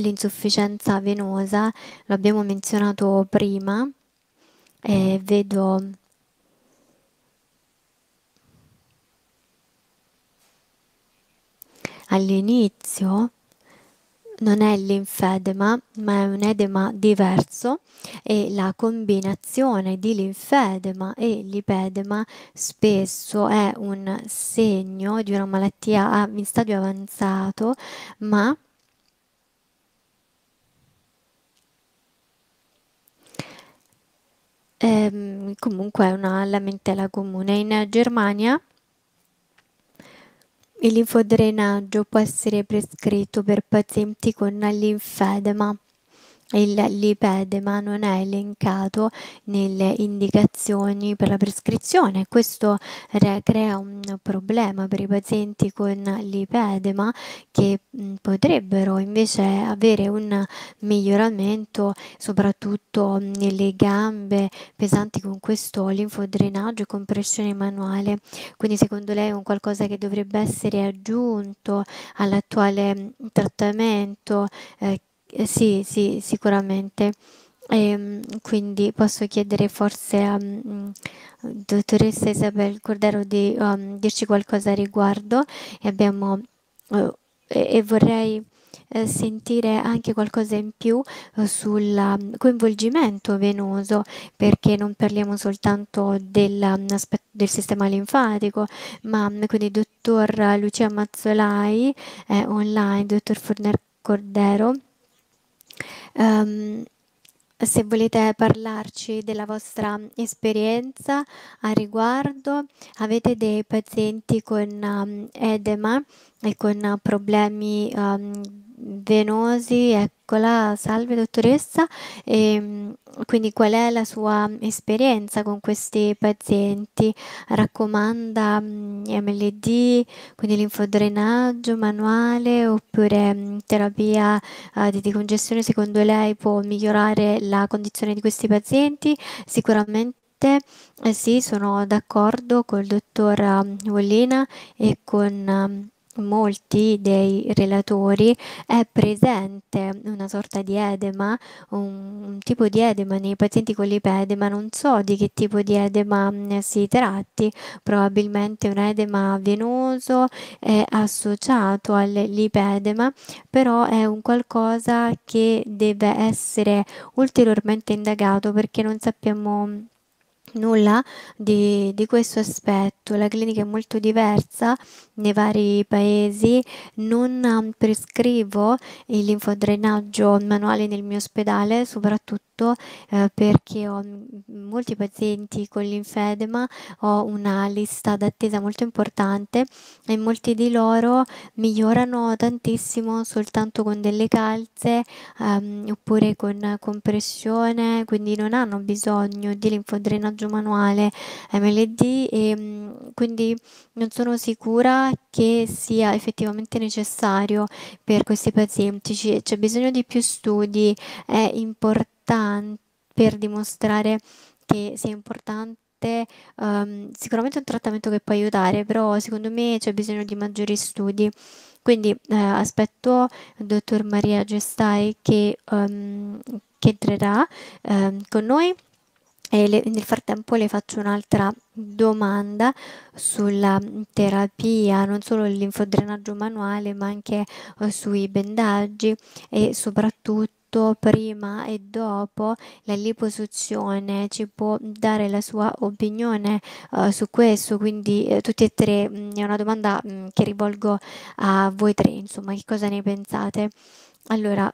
l'insufficienza venosa. Lo abbiamo menzionato prima, vedo... All'inizio non è linfedema, ma è un edema diverso, e la combinazione di linfedema e lipedema spesso è un segno di una malattia in stadio avanzato, ma comunque è una lamentela comune. In Germania il linfodrenaggio può essere prescritto per pazienti con linfedema il lipedema non è elencato nelle indicazioni per la prescrizione. Questo crea un problema per i pazienti con lipedema che potrebbero invece avere un miglioramento, soprattutto nelle gambe pesanti con questo linfodrenaggio e compressione manuale. Quindi secondo lei è un qualcosa che dovrebbe essere aggiunto all'attuale trattamento? Sì, sicuramente. Quindi posso chiedere forse a dottoressa Isabel Cordero di dirci qualcosa a riguardo, e abbiamo vorrei sentire anche qualcosa in più sul coinvolgimento venoso, perché non parliamo soltanto del sistema linfatico, ma quindi dottor Lucia Mazzolai online, dottor Forner-Cordero, se volete parlarci della vostra esperienza a riguardo. Avete dei pazienti con edema e con problemi venosi? Eccola, salve dottoressa. E quindi qual è la sua esperienza con questi pazienti? Raccomanda MLD, quindi linfodrenaggio manuale, oppure terapia di decongestione? Secondo lei può migliorare la condizione di questi pazienti? Sicuramente sì, sono d'accordo col dottor Wollina e con molti dei relatori. È presente una sorta di edema, un tipo di edema nei pazienti con lipedema. Non so di che tipo di edema si tratti, probabilmente un edema venoso associato al lipedema, però è un qualcosa che deve essere ulteriormente indagato, perché non sappiamo nulla di questo aspetto. La clinica è molto diversa nei vari paesi. Non prescrivo il linfodrenaggio manuale nel mio ospedale, soprattutto perché ho molti pazienti con linfedema, ho una lista d'attesa molto importante e molti di loro migliorano tantissimo soltanto con delle calze oppure con compressione, quindi non hanno bisogno di linfodrenaggio manuale MLD, e quindi non sono sicura che sia effettivamente necessario per questi pazienti. C'è bisogno di più studi, è importante per dimostrare che sia importante. Sicuramente è un trattamento che può aiutare, però secondo me c'è bisogno di maggiori studi. Quindi aspetto il dottor Maria Gestai che entrerà con noi. E nel frattempo le faccio un'altra domanda sulla terapia, non solo il linfodrenaggio manuale, ma anche sui bandaggi e soprattutto prima e dopo la liposuzione. Ci può dare la sua opinione su questo? Quindi tutti e tre, è una domanda che rivolgo a voi tre, insomma, che cosa ne pensate? Allora,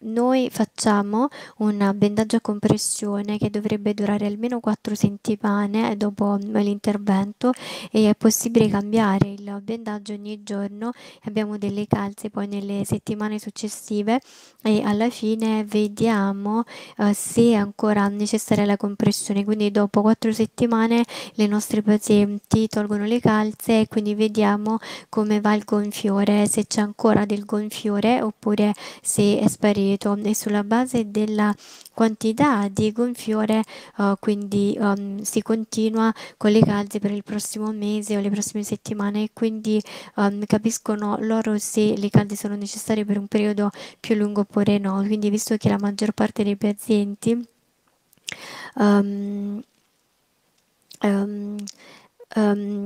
noi facciamo un bendaggio a compressione che dovrebbe durare almeno 4 settimane dopo l'intervento, e è possibile cambiare il bendaggio ogni giorno. Abbiamo delle calze poi nelle settimane successive e alla fine vediamo se è ancora necessaria la compressione. Quindi dopo 4 settimane le nostre pazienti tolgono le calze e quindi vediamo come va il gonfiore, se c'è ancora del gonfiore oppure se è sparito, e sulla base della quantità di gonfiore quindi si continua con le calze per il prossimo mese o le prossime settimane, e quindi capiscono loro se le calze sono necessarie per un periodo più lungo oppure no. Quindi, visto che la maggior parte dei pazienti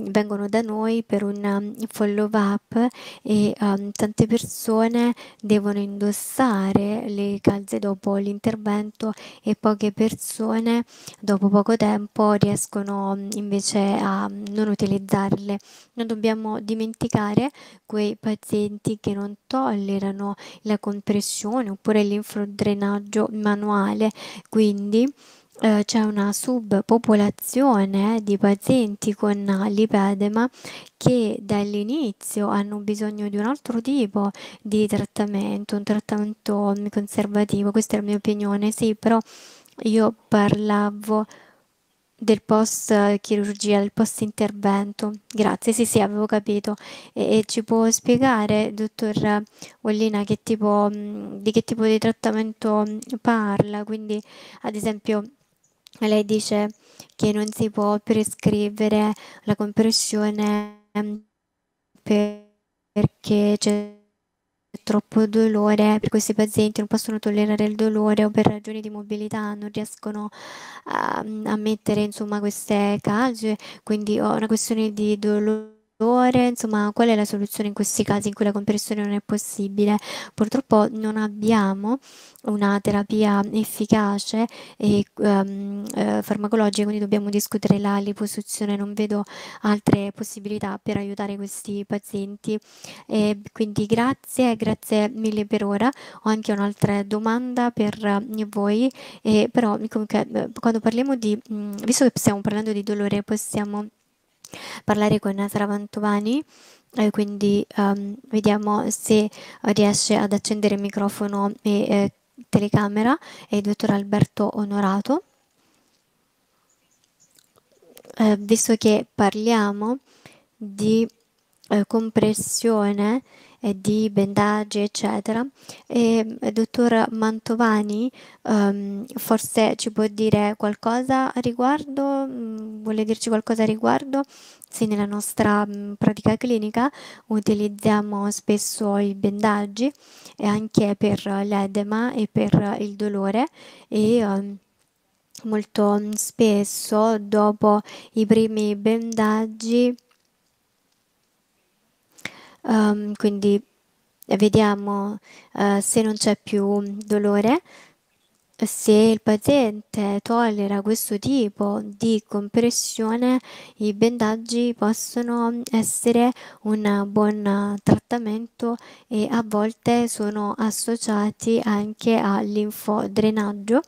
vengono da noi per un follow up, e tante persone devono indossare le calze dopo l'intervento e poche persone dopo poco tempo riescono invece a non utilizzarle. Non dobbiamo dimenticare quei pazienti che non tollerano la compressione oppure l'infrodrenaggio manuale, quindi c'è una subpopolazione di pazienti con lipedema che dall'inizio hanno bisogno di un altro tipo di trattamento, un trattamento conservativo. Questa è la mia opinione, sì, però io parlavo del post chirurgia, del post intervento. Grazie, sì sì, avevo capito. E ci può spiegare, dottor Wollina, di che tipo di trattamento parla? Quindi ad esempio lei dice che non si può prescrivere la compressione perché c'è troppo dolore, per questi pazienti non possono tollerare il dolore o per ragioni di mobilità non riescono a mettere insomma queste calze, quindi ho una questione di dolore, insomma qual è la soluzione in questi casi in cui la compressione non è possibile? Purtroppo non abbiamo una terapia efficace e farmacologica, quindi dobbiamo discutere la liposuzione, non vedo altre possibilità per aiutare questi pazienti, quindi grazie mille per ora. Ho anche un'altra domanda per voi, però comunque quando parliamo di, visto che stiamo parlando di dolore, possiamo parlare con Sara Mantovani, quindi vediamo se riesce ad accendere il microfono e telecamera, e il dottor Alberto Onorato. Visto che parliamo di compressione, di bendaggi eccetera, e dottor Mantovani forse ci può dire qualcosa a riguardo, vuole dirci qualcosa a riguardo? Sì, nella nostra pratica clinica utilizziamo spesso i bendaggi anche per l'edema e per il dolore, e molto spesso dopo i primi bendaggi quindi vediamo se non c'è più dolore, se il paziente tollera questo tipo di compressione. I bendaggi possono essere un buon trattamento e a volte sono associati anche all'infodrenaggio,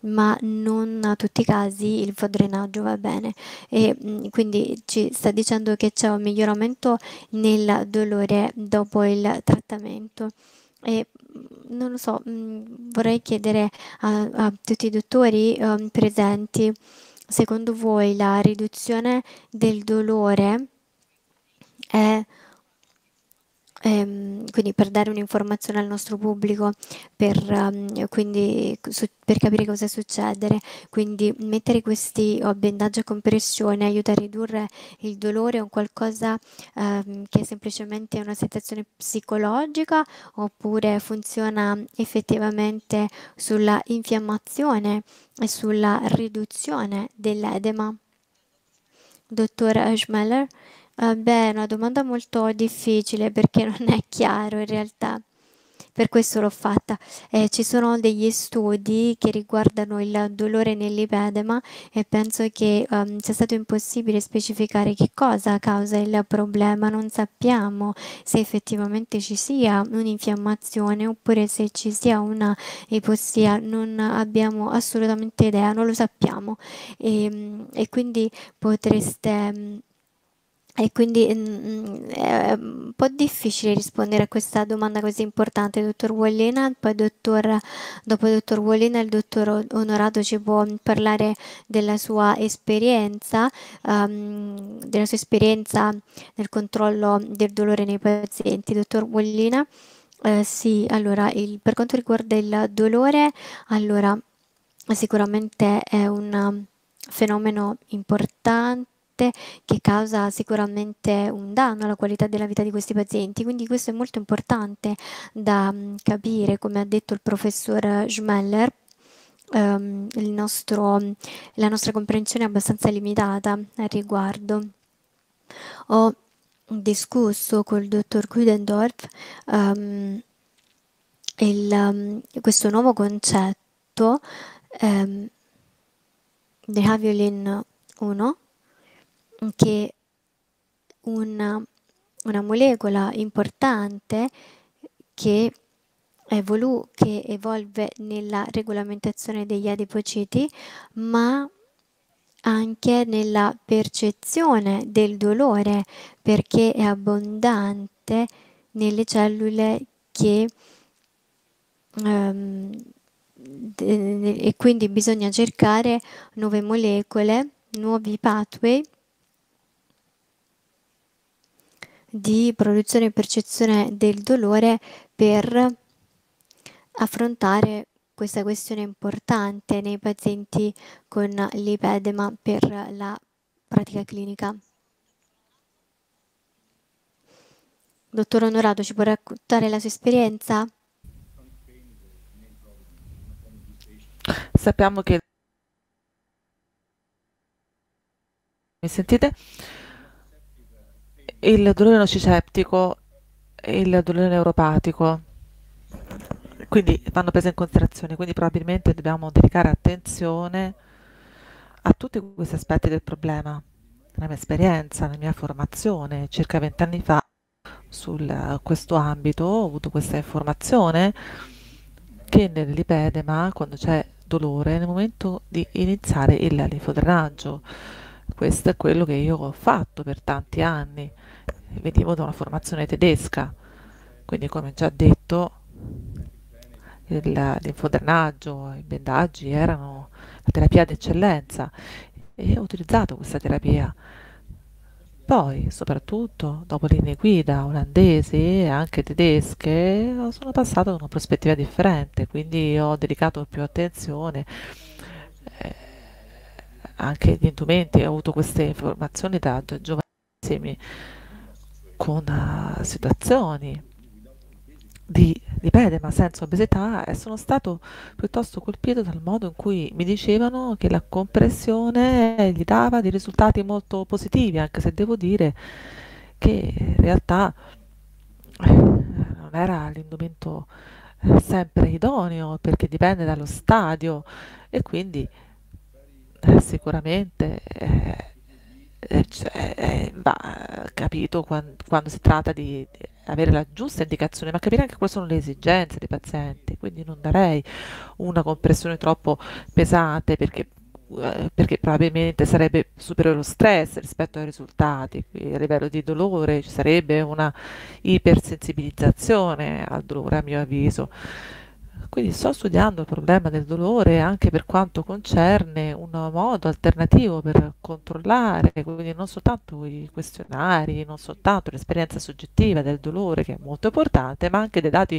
ma non a tutti i casi il fodrenaggio va bene, e quindi ci sta dicendo che c'è un miglioramento nel dolore dopo il trattamento. E non lo so, vorrei chiedere a tutti i dottori presenti, secondo voi la riduzione del dolore è, quindi per dare un'informazione al nostro pubblico, per capire cosa succede, quindi mettere questi bendaggi a compressione aiuta a ridurre il dolore, o qualcosa che è semplicemente una sensazione psicologica, oppure funziona effettivamente sulla infiammazione e sulla riduzione dell'edema? Dottor Schmeller. Beh, è una domanda molto difficile perché non è chiaro in realtà, per questo l'ho fatta. Ci sono degli studi che riguardano il dolore nell'ipedema e penso che sia stato impossibile specificare che cosa causa il problema. Non sappiamo se effettivamente ci sia un'infiammazione oppure se ci sia una ipossia, non abbiamo assolutamente idea, non lo sappiamo, e quindi potreste... E quindi è un po' difficile rispondere a questa domanda così importante, dottor Wollina. Poi dopo dottor Wollina il dottor Onorato ci può parlare della sua esperienza nel controllo del dolore nei pazienti. Dottor Wollina, sì, allora per quanto riguarda il dolore, allora sicuramente è un fenomeno importante che causa sicuramente un danno alla qualità della vita di questi pazienti, quindi questo è molto importante da capire, come ha detto il professor Schmeller. La nostra comprensione è abbastanza limitata al riguardo. Ho discusso col dottor Gudendorf questo nuovo concetto di Haviolin 1, che una molecola importante che VLU che evolve nella regolamentazione degli adipociti, ma anche nella percezione del dolore, perché è abbondante nelle cellule che e quindi bisogna cercare nuove molecole, nuovi pathway di produzione e percezione del dolore per affrontare questa questione importante nei pazienti con lipedema per la pratica clinica. Dottor Onorato, ci può raccontare la sua esperienza? Sappiamo che... Mi sentite? Il dolore nociceptico e il dolore neuropatico, quindi vanno prese in considerazione, quindi probabilmente dobbiamo dedicare attenzione a tutti questi aspetti del problema. Nella mia esperienza, nella mia formazione, circa 20 anni fa, su questo ambito ho avuto questa informazione che nel lipedema, quando c'è dolore, nel momento di iniziare il linfodranaggio. Questo è quello che io ho fatto per tanti anni, venivo da una formazione tedesca, quindi come già detto il linfodranaggio, i bendaggi erano la terapia d'eccellenza e ho utilizzato questa terapia. Poi, soprattutto dopo le linee guida olandesi e anche tedesche, sono passata da una prospettiva differente, quindi ho dedicato più attenzione anche agli indumenti. Ho avuto queste informazioni da giovanissimi con situazioni di lipedema senza obesità e sono stato piuttosto colpito dal modo in cui mi dicevano che la compressione gli dava dei risultati molto positivi, anche se devo dire che in realtà non era l'indumento sempre idoneo, perché dipende dallo stadio e quindi sicuramente va capito quando si tratta di avere la giusta indicazione, ma capire anche quali sono le esigenze dei pazienti, quindi non darei una compressione troppo pesante perché probabilmente sarebbe superiore lo stress rispetto ai risultati. Quindi, a livello di dolore ci sarebbe una ipersensibilizzazione al dolore, a mio avviso. Quindi sto studiando il problema del dolore anche per quanto concerne un modo alternativo per controllare, quindi non soltanto i questionari, non soltanto l'esperienza soggettiva del dolore, che è molto importante, ma anche dei dati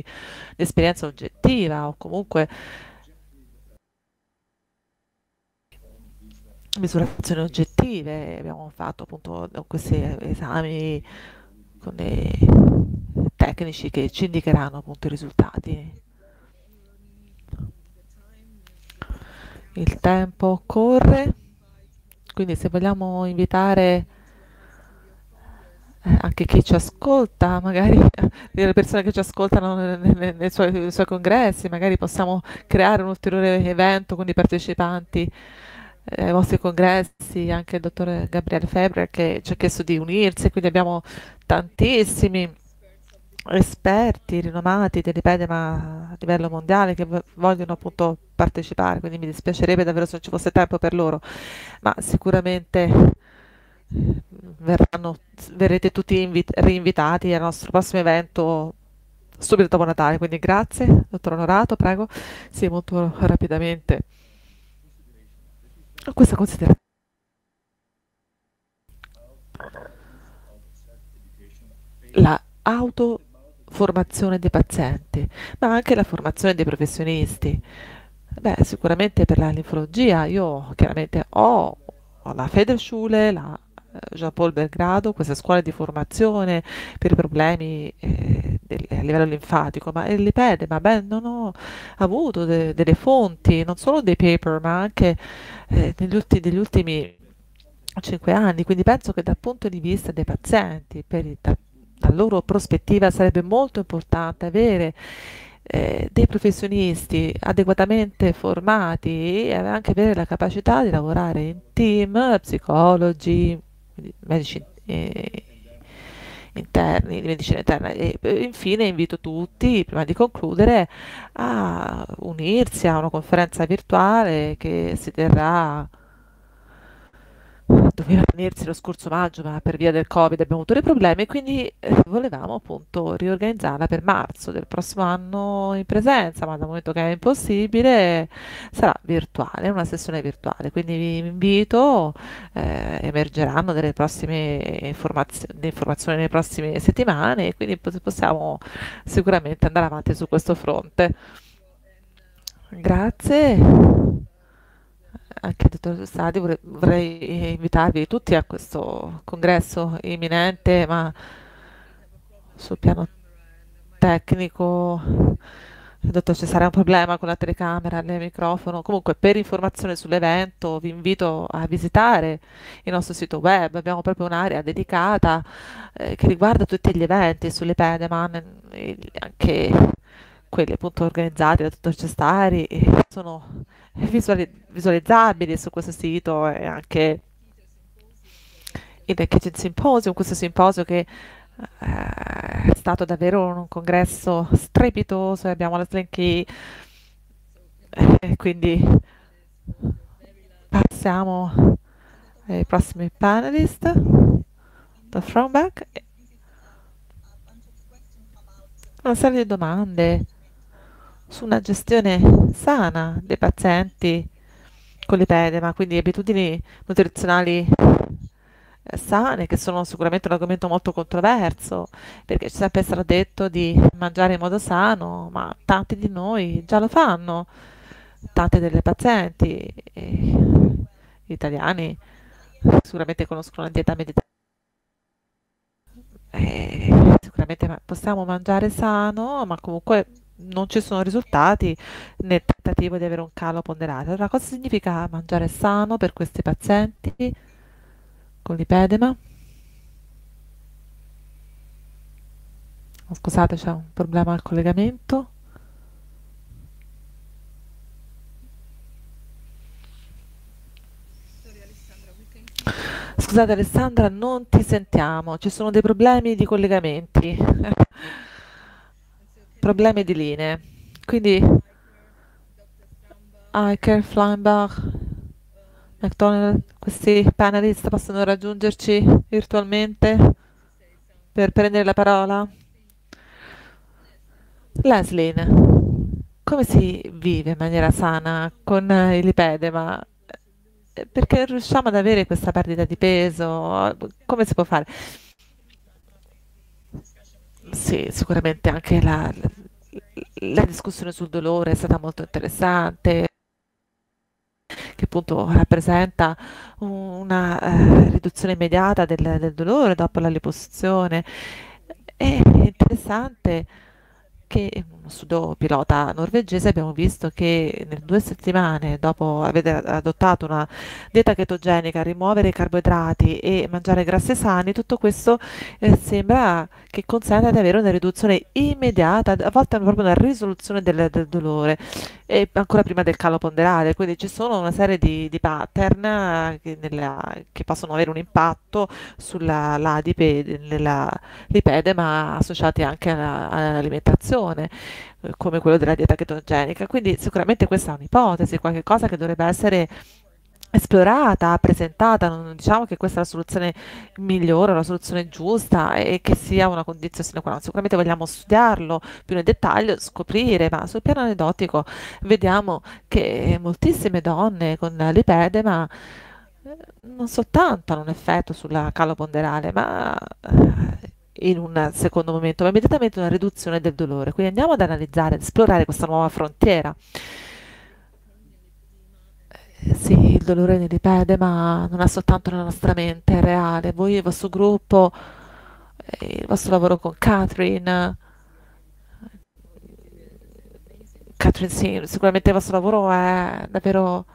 di esperienza oggettiva, o comunque misurazioni oggettive. Abbiamo fatto appunto questi esami con dei tecnici che ci indicheranno appunto i risultati. Il tempo corre, quindi se vogliamo invitare anche chi ci ascolta, magari le persone che ci ascoltano nei suoi congressi, magari possiamo creare un ulteriore evento con i partecipanti ai vostri congressi. Anche il dottor Gabriele Febbre che ci ha chiesto di unirsi, quindi abbiamo tantissimi esperti rinomati del lipedema a livello mondiale che vogliono appunto partecipare, quindi mi dispiacerebbe davvero se non ci fosse tempo per loro, ma sicuramente verrete tutti rinvitati al nostro prossimo evento subito dopo Natale. Quindi grazie, dottor Onorato, prego. Sì, molto rapidamente. Questa considerazione. La autoformazione dei pazienti, ma anche la formazione dei professionisti. Beh, sicuramente per la linfologia io chiaramente ho la Federschule, la Jean-Paul Belgrado, questa scuola di formazione per i problemi a livello linfatico, ma il lipedema, beh, non ho avuto delle fonti, non solo dei paper, ma anche degli ultimi 5 anni, quindi penso che dal punto di vista dei pazienti, dalla loro prospettiva, sarebbe molto importante avere dei professionisti adeguatamente formati e anche avere la capacità di lavorare in team, psicologi, medici interni, di medicina interna. E infine invito tutti, prima di concludere, a unirsi a una conferenza virtuale che si terrà, doveva tenersi lo scorso maggio, ma per via del Covid abbiamo avuto dei problemi, quindi volevamo appunto riorganizzarla per marzo del prossimo anno in presenza, ma dal momento che è impossibile sarà virtuale, una sessione virtuale. Quindi vi invito, emergeranno delle prossime informazioni nelle prossime settimane, quindi possiamo sicuramente andare avanti su questo fronte. Grazie. Anche dottor Sadi, vorrei invitarvi tutti a questo congresso imminente, ma sul piano tecnico, dottor Cesare, è un problema con la telecamera, il microfono. Comunque, per informazioni sull'evento vi invito a visitare il nostro sito web, abbiamo proprio un'area dedicata che riguarda tutti gli eventi sull'Ipedema, anche quelli appunto organizzati da dottor Cestari, e sono visualizzabili su questo sito, e anche il Kitchen Symposium, questo simposio che è stato davvero un congresso strepitoso. Abbiamo la Slinky, quindi passiamo ai prossimi panelist da Frombank. Una serie di domande su una gestione sana dei pazienti con l'ipedema, quindi abitudini nutrizionali sane, che sono sicuramente un argomento molto controverso, perché ci è sempre stato detto di mangiare in modo sano, ma tanti di noi già lo fanno, tante delle pazienti italiani sicuramente conoscono la dieta mediterranea. Sicuramente possiamo mangiare sano, ma comunque non ci sono risultati nel tentativo di avere un calo ponderato. Allora, cosa significa mangiare sano per questi pazienti con l'ipedema? Oh, scusate, c'è un problema al collegamento. Scusate Alessandra, non ti sentiamo, ci sono dei problemi di collegamenti, problemi di linee, quindi Eicher, Fleinbach, McDonald, questi panelist possono raggiungerci virtualmente per prendere la parola. Leslie, come si vive in maniera sana con il lipedema? Perché riusciamo ad avere questa perdita di peso? Come si può fare? Sì, sicuramente anche la discussione sul dolore è stata molto interessante, che appunto rappresenta una riduzione immediata del dolore dopo la liposuzione. È interessante che in uno studio pilota norvegese abbiamo visto che nel 2 settimane dopo aver adottato una dieta chetogenica, rimuovere i carboidrati e mangiare grassi sani, tutto questo sembra che consenta di avere una riduzione immediata, a volte proprio una risoluzione del dolore, e ancora prima del calo ponderale. Quindi ci sono una serie di pattern che possono avere un impatto sulla lipedema, associati anche all'alimentazione, come quello della dieta chetogenica. Quindi sicuramente questa è un'ipotesi, qualche cosa che dovrebbe essere esplorata, presentata. Non diciamo che questa è la soluzione migliore, la soluzione giusta, e che sia una condizione sine qua non. Sicuramente vogliamo studiarlo più nel dettaglio, scoprire, ma sul piano aneddotico vediamo che moltissime donne con l'ipedema non soltanto hanno un effetto sulla calo ponderale, ma in un secondo momento, ma immediatamente una riduzione del dolore. Quindi andiamo ad analizzare, ad esplorare questa nuova frontiera. Sì, il dolore nell'ipedema non è soltanto nella nostra mente, è reale. Voi, il vostro gruppo, il vostro lavoro con Catherine, sì, sicuramente il vostro lavoro è davvero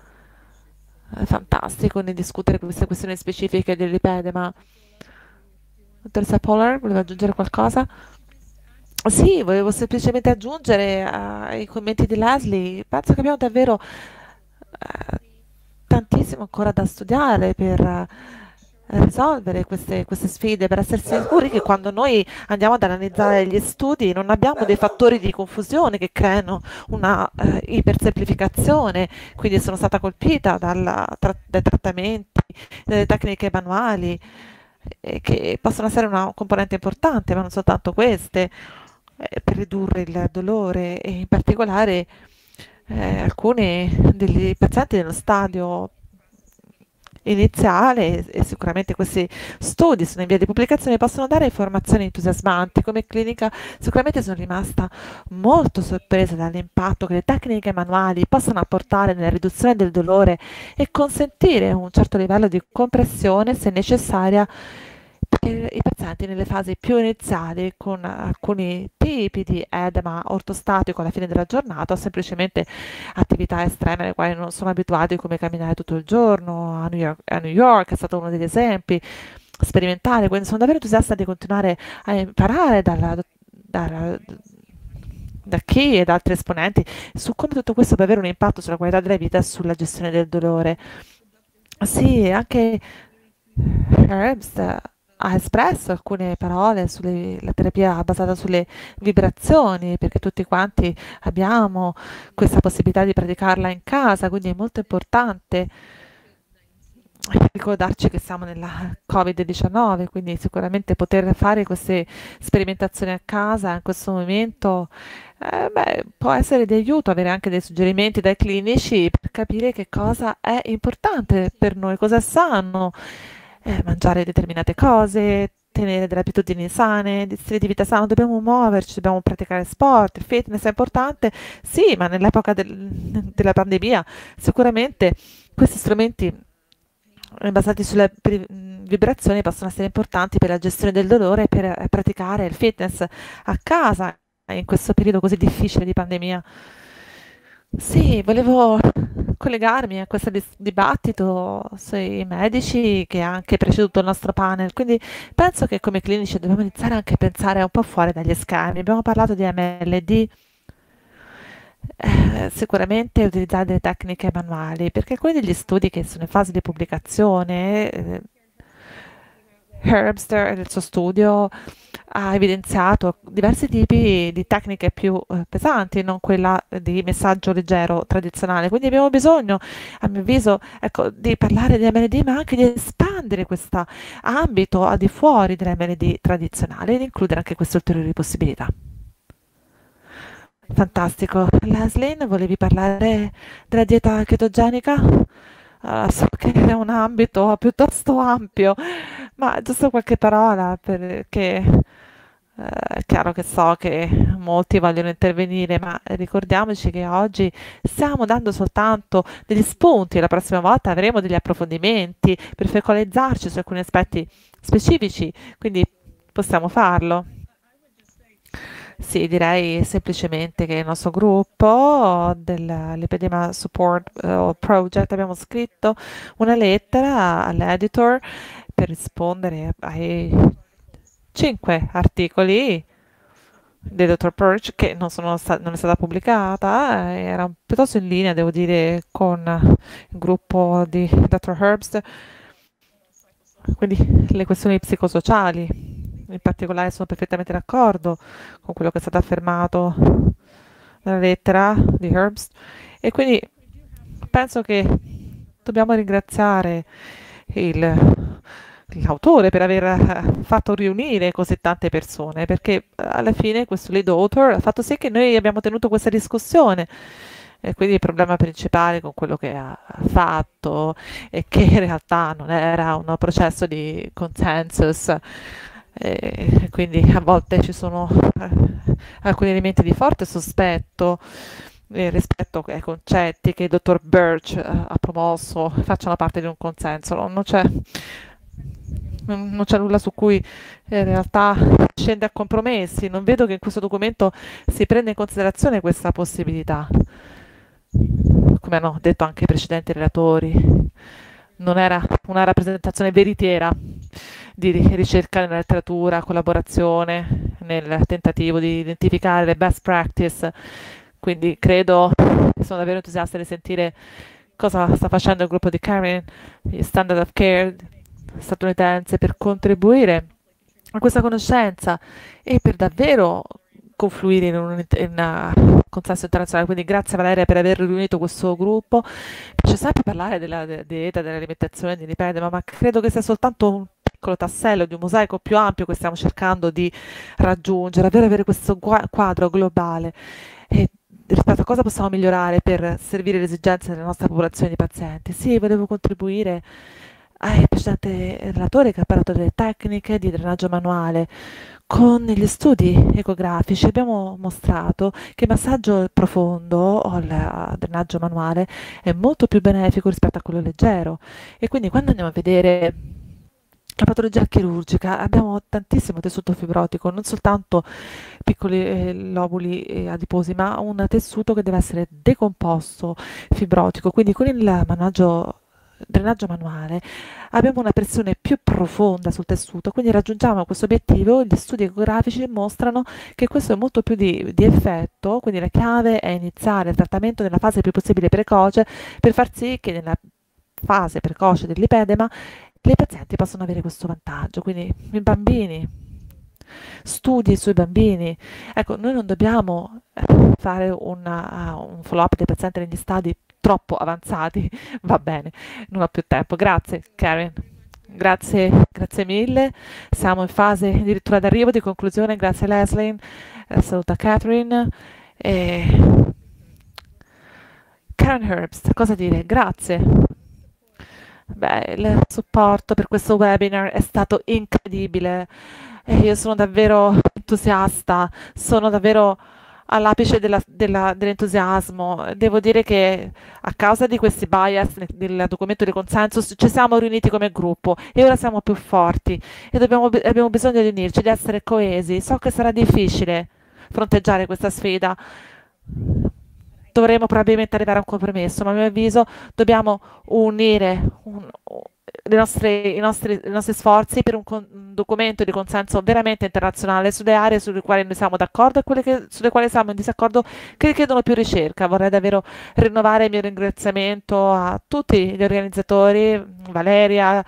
fantastico nel discutere queste questioni specifiche dell'ipedema. Dottoressa Poller, voleva aggiungere qualcosa? Sì, volevo semplicemente aggiungere ai commenti di Leslie, penso che abbiamo davvero tantissimo ancora da studiare per risolvere queste sfide, per essersi sicuri che quando noi andiamo ad analizzare gli studi non abbiamo dei fattori di confusione che creano una ipersemplificazione. Quindi sono stata colpita dai trattamenti, dalle tecniche manuali, che possono essere una componente importante, ma non soltanto queste, per ridurre il dolore. E in particolare alcuni dei pazienti nello stadio iniziale, e sicuramente questi studi sono in via di pubblicazione, possono dare informazioni entusiasmanti. Come clinica sicuramente sono rimasta molto sorpresa dall'impatto che le tecniche manuali possono apportare nella riduzione del dolore e consentire un certo livello di compressione, se necessaria, per i pazienti nelle fasi più iniziali, con alcuni tipi di edema ortostatico alla fine della giornata, o semplicemente attività estreme alle quali non sono abituati, come camminare tutto il giorno. A New York è stato uno degli esempi sperimentali, quindi sono davvero entusiasta di continuare a imparare da chi e da altri esponenti su come tutto questo può avere un impatto sulla qualità della vita e sulla gestione del dolore. Sì, anche Herbst ha espresso alcune parole sulla terapia basata sulle vibrazioni, perché tutti quanti abbiamo questa possibilità di praticarla in casa, quindi è molto importante ricordarci che siamo nella Covid-19, quindi sicuramente poter fare queste sperimentazioni a casa in questo momento può essere di aiuto, avere anche dei suggerimenti dai clinici per capire che cosa è importante per noi, cosa è sano. Mangiare determinate cose, tenere delle abitudini sane, di stile di vita sano, dobbiamo muoverci, dobbiamo praticare sport, il fitness è importante, sì, ma nell'epoca della pandemia sicuramente questi strumenti basati sulle vibrazioni possono essere importanti per la gestione del dolore e per praticare il fitness a casa in questo periodo così difficile di pandemia. Sì, volevo collegarmi a questo dibattito sui medici che ha anche preceduto il nostro panel, quindi penso che come clinici dobbiamo iniziare anche a pensare un po' fuori dagli schemi. Abbiamo parlato di MLD, sicuramente utilizzare delle tecniche manuali, perché alcuni degli studi che sono in fase di pubblicazione, Herbst nel suo studio ha evidenziato diversi tipi di tecniche più pesanti, non quella di messaggio leggero tradizionale. Quindi abbiamo bisogno, a mio avviso, ecco, di parlare di MLD, ma anche di espandere questo ambito al di fuori dell'MLD tradizionale ed includere anche queste ulteriori possibilità. Fantastico. Leslie, volevi parlare della dieta chetogenica? So che è un ambito piuttosto ampio, ma giusto qualche parola, perché è chiaro che so che molti vogliono intervenire, ma ricordiamoci che oggi stiamo dando soltanto degli spunti, la prossima volta avremo degli approfondimenti per focalizzarci su alcuni aspetti specifici, quindi possiamo farlo. Sì, direi semplicemente che il nostro gruppo dell'Epidema Support Project abbiamo scritto una lettera all'editor per rispondere ai 5 articoli del dottor Perch che non è stata pubblicata. Era piuttosto in linea, devo dire, con il gruppo di dottor Herbst, quindi le questioni psicosociali. In particolare sono perfettamente d'accordo con quello che è stato affermato nella lettera di Herbst, e quindi penso che dobbiamo ringraziare l'autore per aver fatto riunire così tante persone, perché alla fine questo lead author ha fatto sì che noi abbiamo tenuto questa discussione. E quindi il problema principale con quello che ha fatto è che in realtà non era un processo di consensus. E quindi a volte ci sono alcuni elementi di forte sospetto rispetto ai concetti che il dottor Birch ha promosso facciano parte di un consenso. Non c'è nulla su cui in realtà scende a compromessi. Non vedo che in questo documento si prenda in considerazione questa possibilità, come hanno detto anche i precedenti relatori. Non era una rappresentazione veritiera di ricerca nella letteratura, collaborazione nel tentativo di identificare le best practice. Quindi credo, sono davvero entusiasta di sentire cosa sta facendo il gruppo di Karen, Standard of Care statunitense per contribuire a questa conoscenza e per davvero confluire in un consenso internazionale. Quindi grazie Valeria per aver riunito questo gruppo. C'è sempre parlare della dieta, dell'alimentazione, di lipedema, ma credo che sia soltanto un piccolo tassello di un mosaico più ampio che stiamo cercando di raggiungere, davvero avere questo quadro globale e rispetto a cosa possiamo migliorare per servire le esigenze della nostra popolazione di pazienti. Sì, volevo contribuire al precedente relatore che ha parlato delle tecniche di drenaggio manuale. Con gli studi ecografici abbiamo mostrato che il massaggio profondo o il drenaggio manuale è molto più benefico rispetto a quello leggero, e quindi quando andiamo a vedere la patologia chirurgica abbiamo tantissimo tessuto fibrotico, non soltanto piccoli lobuli adiposi, ma un tessuto che deve essere decomposto fibrotico. Quindi con il drenaggio manuale abbiamo una pressione più profonda sul tessuto, quindi raggiungiamo questo obiettivo. Gli studi ecografici mostrano che questo è molto più di effetto, quindi la chiave è iniziare il trattamento nella fase più possibile precoce per far sì che nella fase precoce del lipedema le pazienti possono avere questo vantaggio. Quindi i bambini, studi sui bambini, ecco, noi non dobbiamo fare un follow up dei pazienti negli stadi troppo avanzati, va bene, non ho più tempo. Grazie Karen, grazie mille, siamo in fase addirittura d'arrivo, di conclusione. Grazie Leslie, saluta Catherine e Karen Herbst, cosa dire? Grazie. Beh, il supporto per questo webinar è stato incredibile e io sono davvero entusiasta, sono davvero all'apice dell'entusiasmo. Devo dire che a causa di questi bias del documento di consenso ci siamo riuniti come gruppo e ora siamo più forti e abbiamo bisogno di unirci, di essere coesi. So che sarà difficile fronteggiare questa sfida, dovremo probabilmente arrivare a un compromesso, ma a mio avviso dobbiamo unire i nostri sforzi per un documento di consenso veramente internazionale sulle aree sulle quali noi siamo d'accordo e quelle sulle quali siamo in disaccordo, che richiedono più ricerca. Vorrei davvero rinnovare il mio ringraziamento a tutti gli organizzatori, Valeria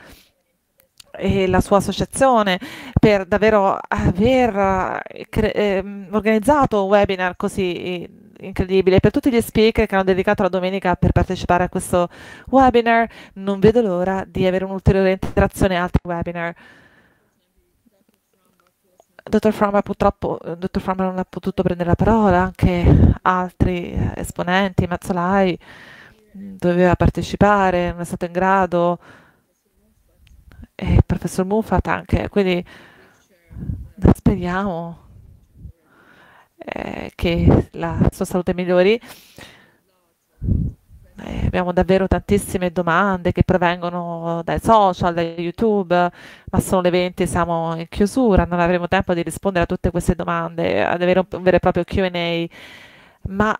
e la sua associazione, per davvero aver organizzato un webinar così incredibile, per tutti gli speaker che hanno dedicato la domenica per partecipare a questo webinar. Non vedo l'ora di avere un'ulteriore interazione a altri webinar. Dottor Fromba purtroppo non ha potuto prendere la parola, anche altri esponenti, Mazzolai doveva partecipare, non è stato in grado, e il professor Muffat anche, quindi speriamo che la sua salute migliori. Abbiamo davvero tantissime domande che provengono dai social, da YouTube, ma sono le 20, siamo in chiusura, non avremo tempo di rispondere a tutte queste domande, ad avere un vero e proprio Q&A, ma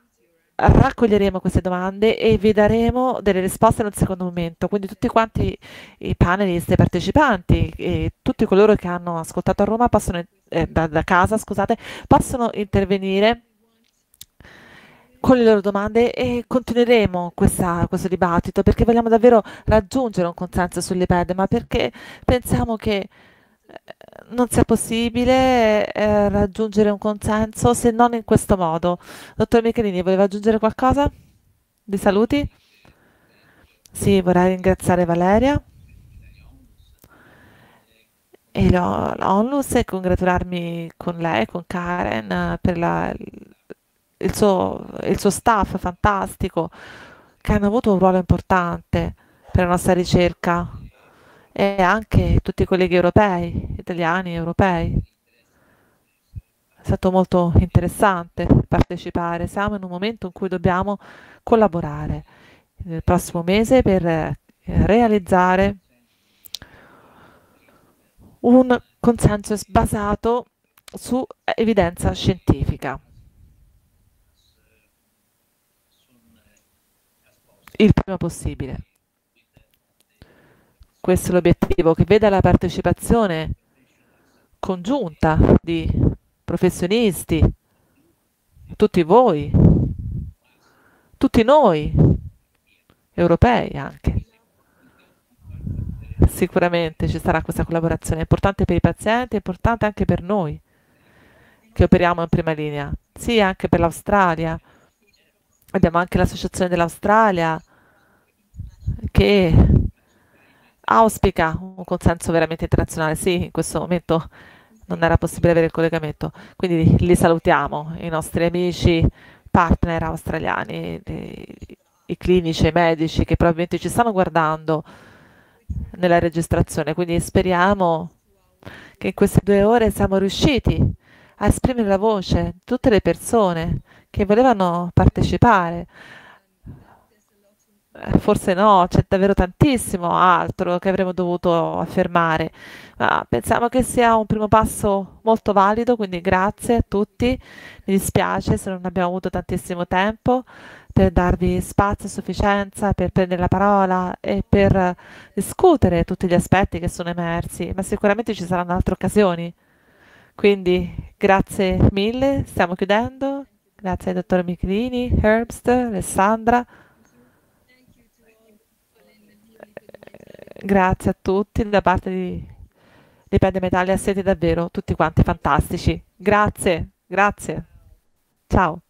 raccoglieremo queste domande e vi daremo delle risposte nel secondo momento. Quindi tutti quanti i panelist, i partecipanti e tutti coloro che hanno ascoltato a Roma possono, da casa scusate, possono intervenire con le loro domande e continueremo questo dibattito, perché vogliamo davvero raggiungere un consenso sul lipedema, perché pensiamo che non sia possibile raggiungere un consenso se non in questo modo. Dottor Michelini, voleva aggiungere qualcosa? Di saluti? Sì, vorrei ringraziare Valeria e l'ONLUS e congratularmi con lei, con Karen, per il suo staff fantastico, che hanno avuto un ruolo importante per la nostra ricerca, e anche tutti i colleghi europei, italiani e europei. È stato molto interessante partecipare. Siamo in un momento in cui dobbiamo collaborare nel prossimo mese per realizzare un consenso basato su evidenza scientifica. Il prima possibile. Questo è l'obiettivo, che veda la partecipazione congiunta di professionisti, tutti voi, tutti noi, europei anche. sicuramente ci sarà questa collaborazione, è importante per i pazienti, è importante anche per noi che operiamo in prima linea, sì, anche per l'Australia, abbiamo anche l'associazione dell'Australia che auspica un consenso veramente internazionale, sì, in questo momento non era possibile avere il collegamento, quindi li salutiamo, i nostri amici partner australiani, i clinici e i medici che probabilmente ci stanno guardando nella registrazione, quindi speriamo che in queste 2 ore siamo riusciti a esprimere la voce di tutte le persone che volevano partecipare. Forse no, c'è davvero tantissimo altro che avremmo dovuto affermare, ma pensiamo che sia un primo passo molto valido, quindi grazie a tutti, mi dispiace se non abbiamo avuto tantissimo tempo per darvi spazio a sufficienza, per prendere la parola e per discutere tutti gli aspetti che sono emersi, ma sicuramente ci saranno altre occasioni, quindi grazie mille, stiamo chiudendo, grazie ai dottor Michelini, Herbst, Alessandra. Grazie a tutti, da parte di Lipedema Italia siete davvero tutti quanti fantastici. Grazie, grazie. Ciao.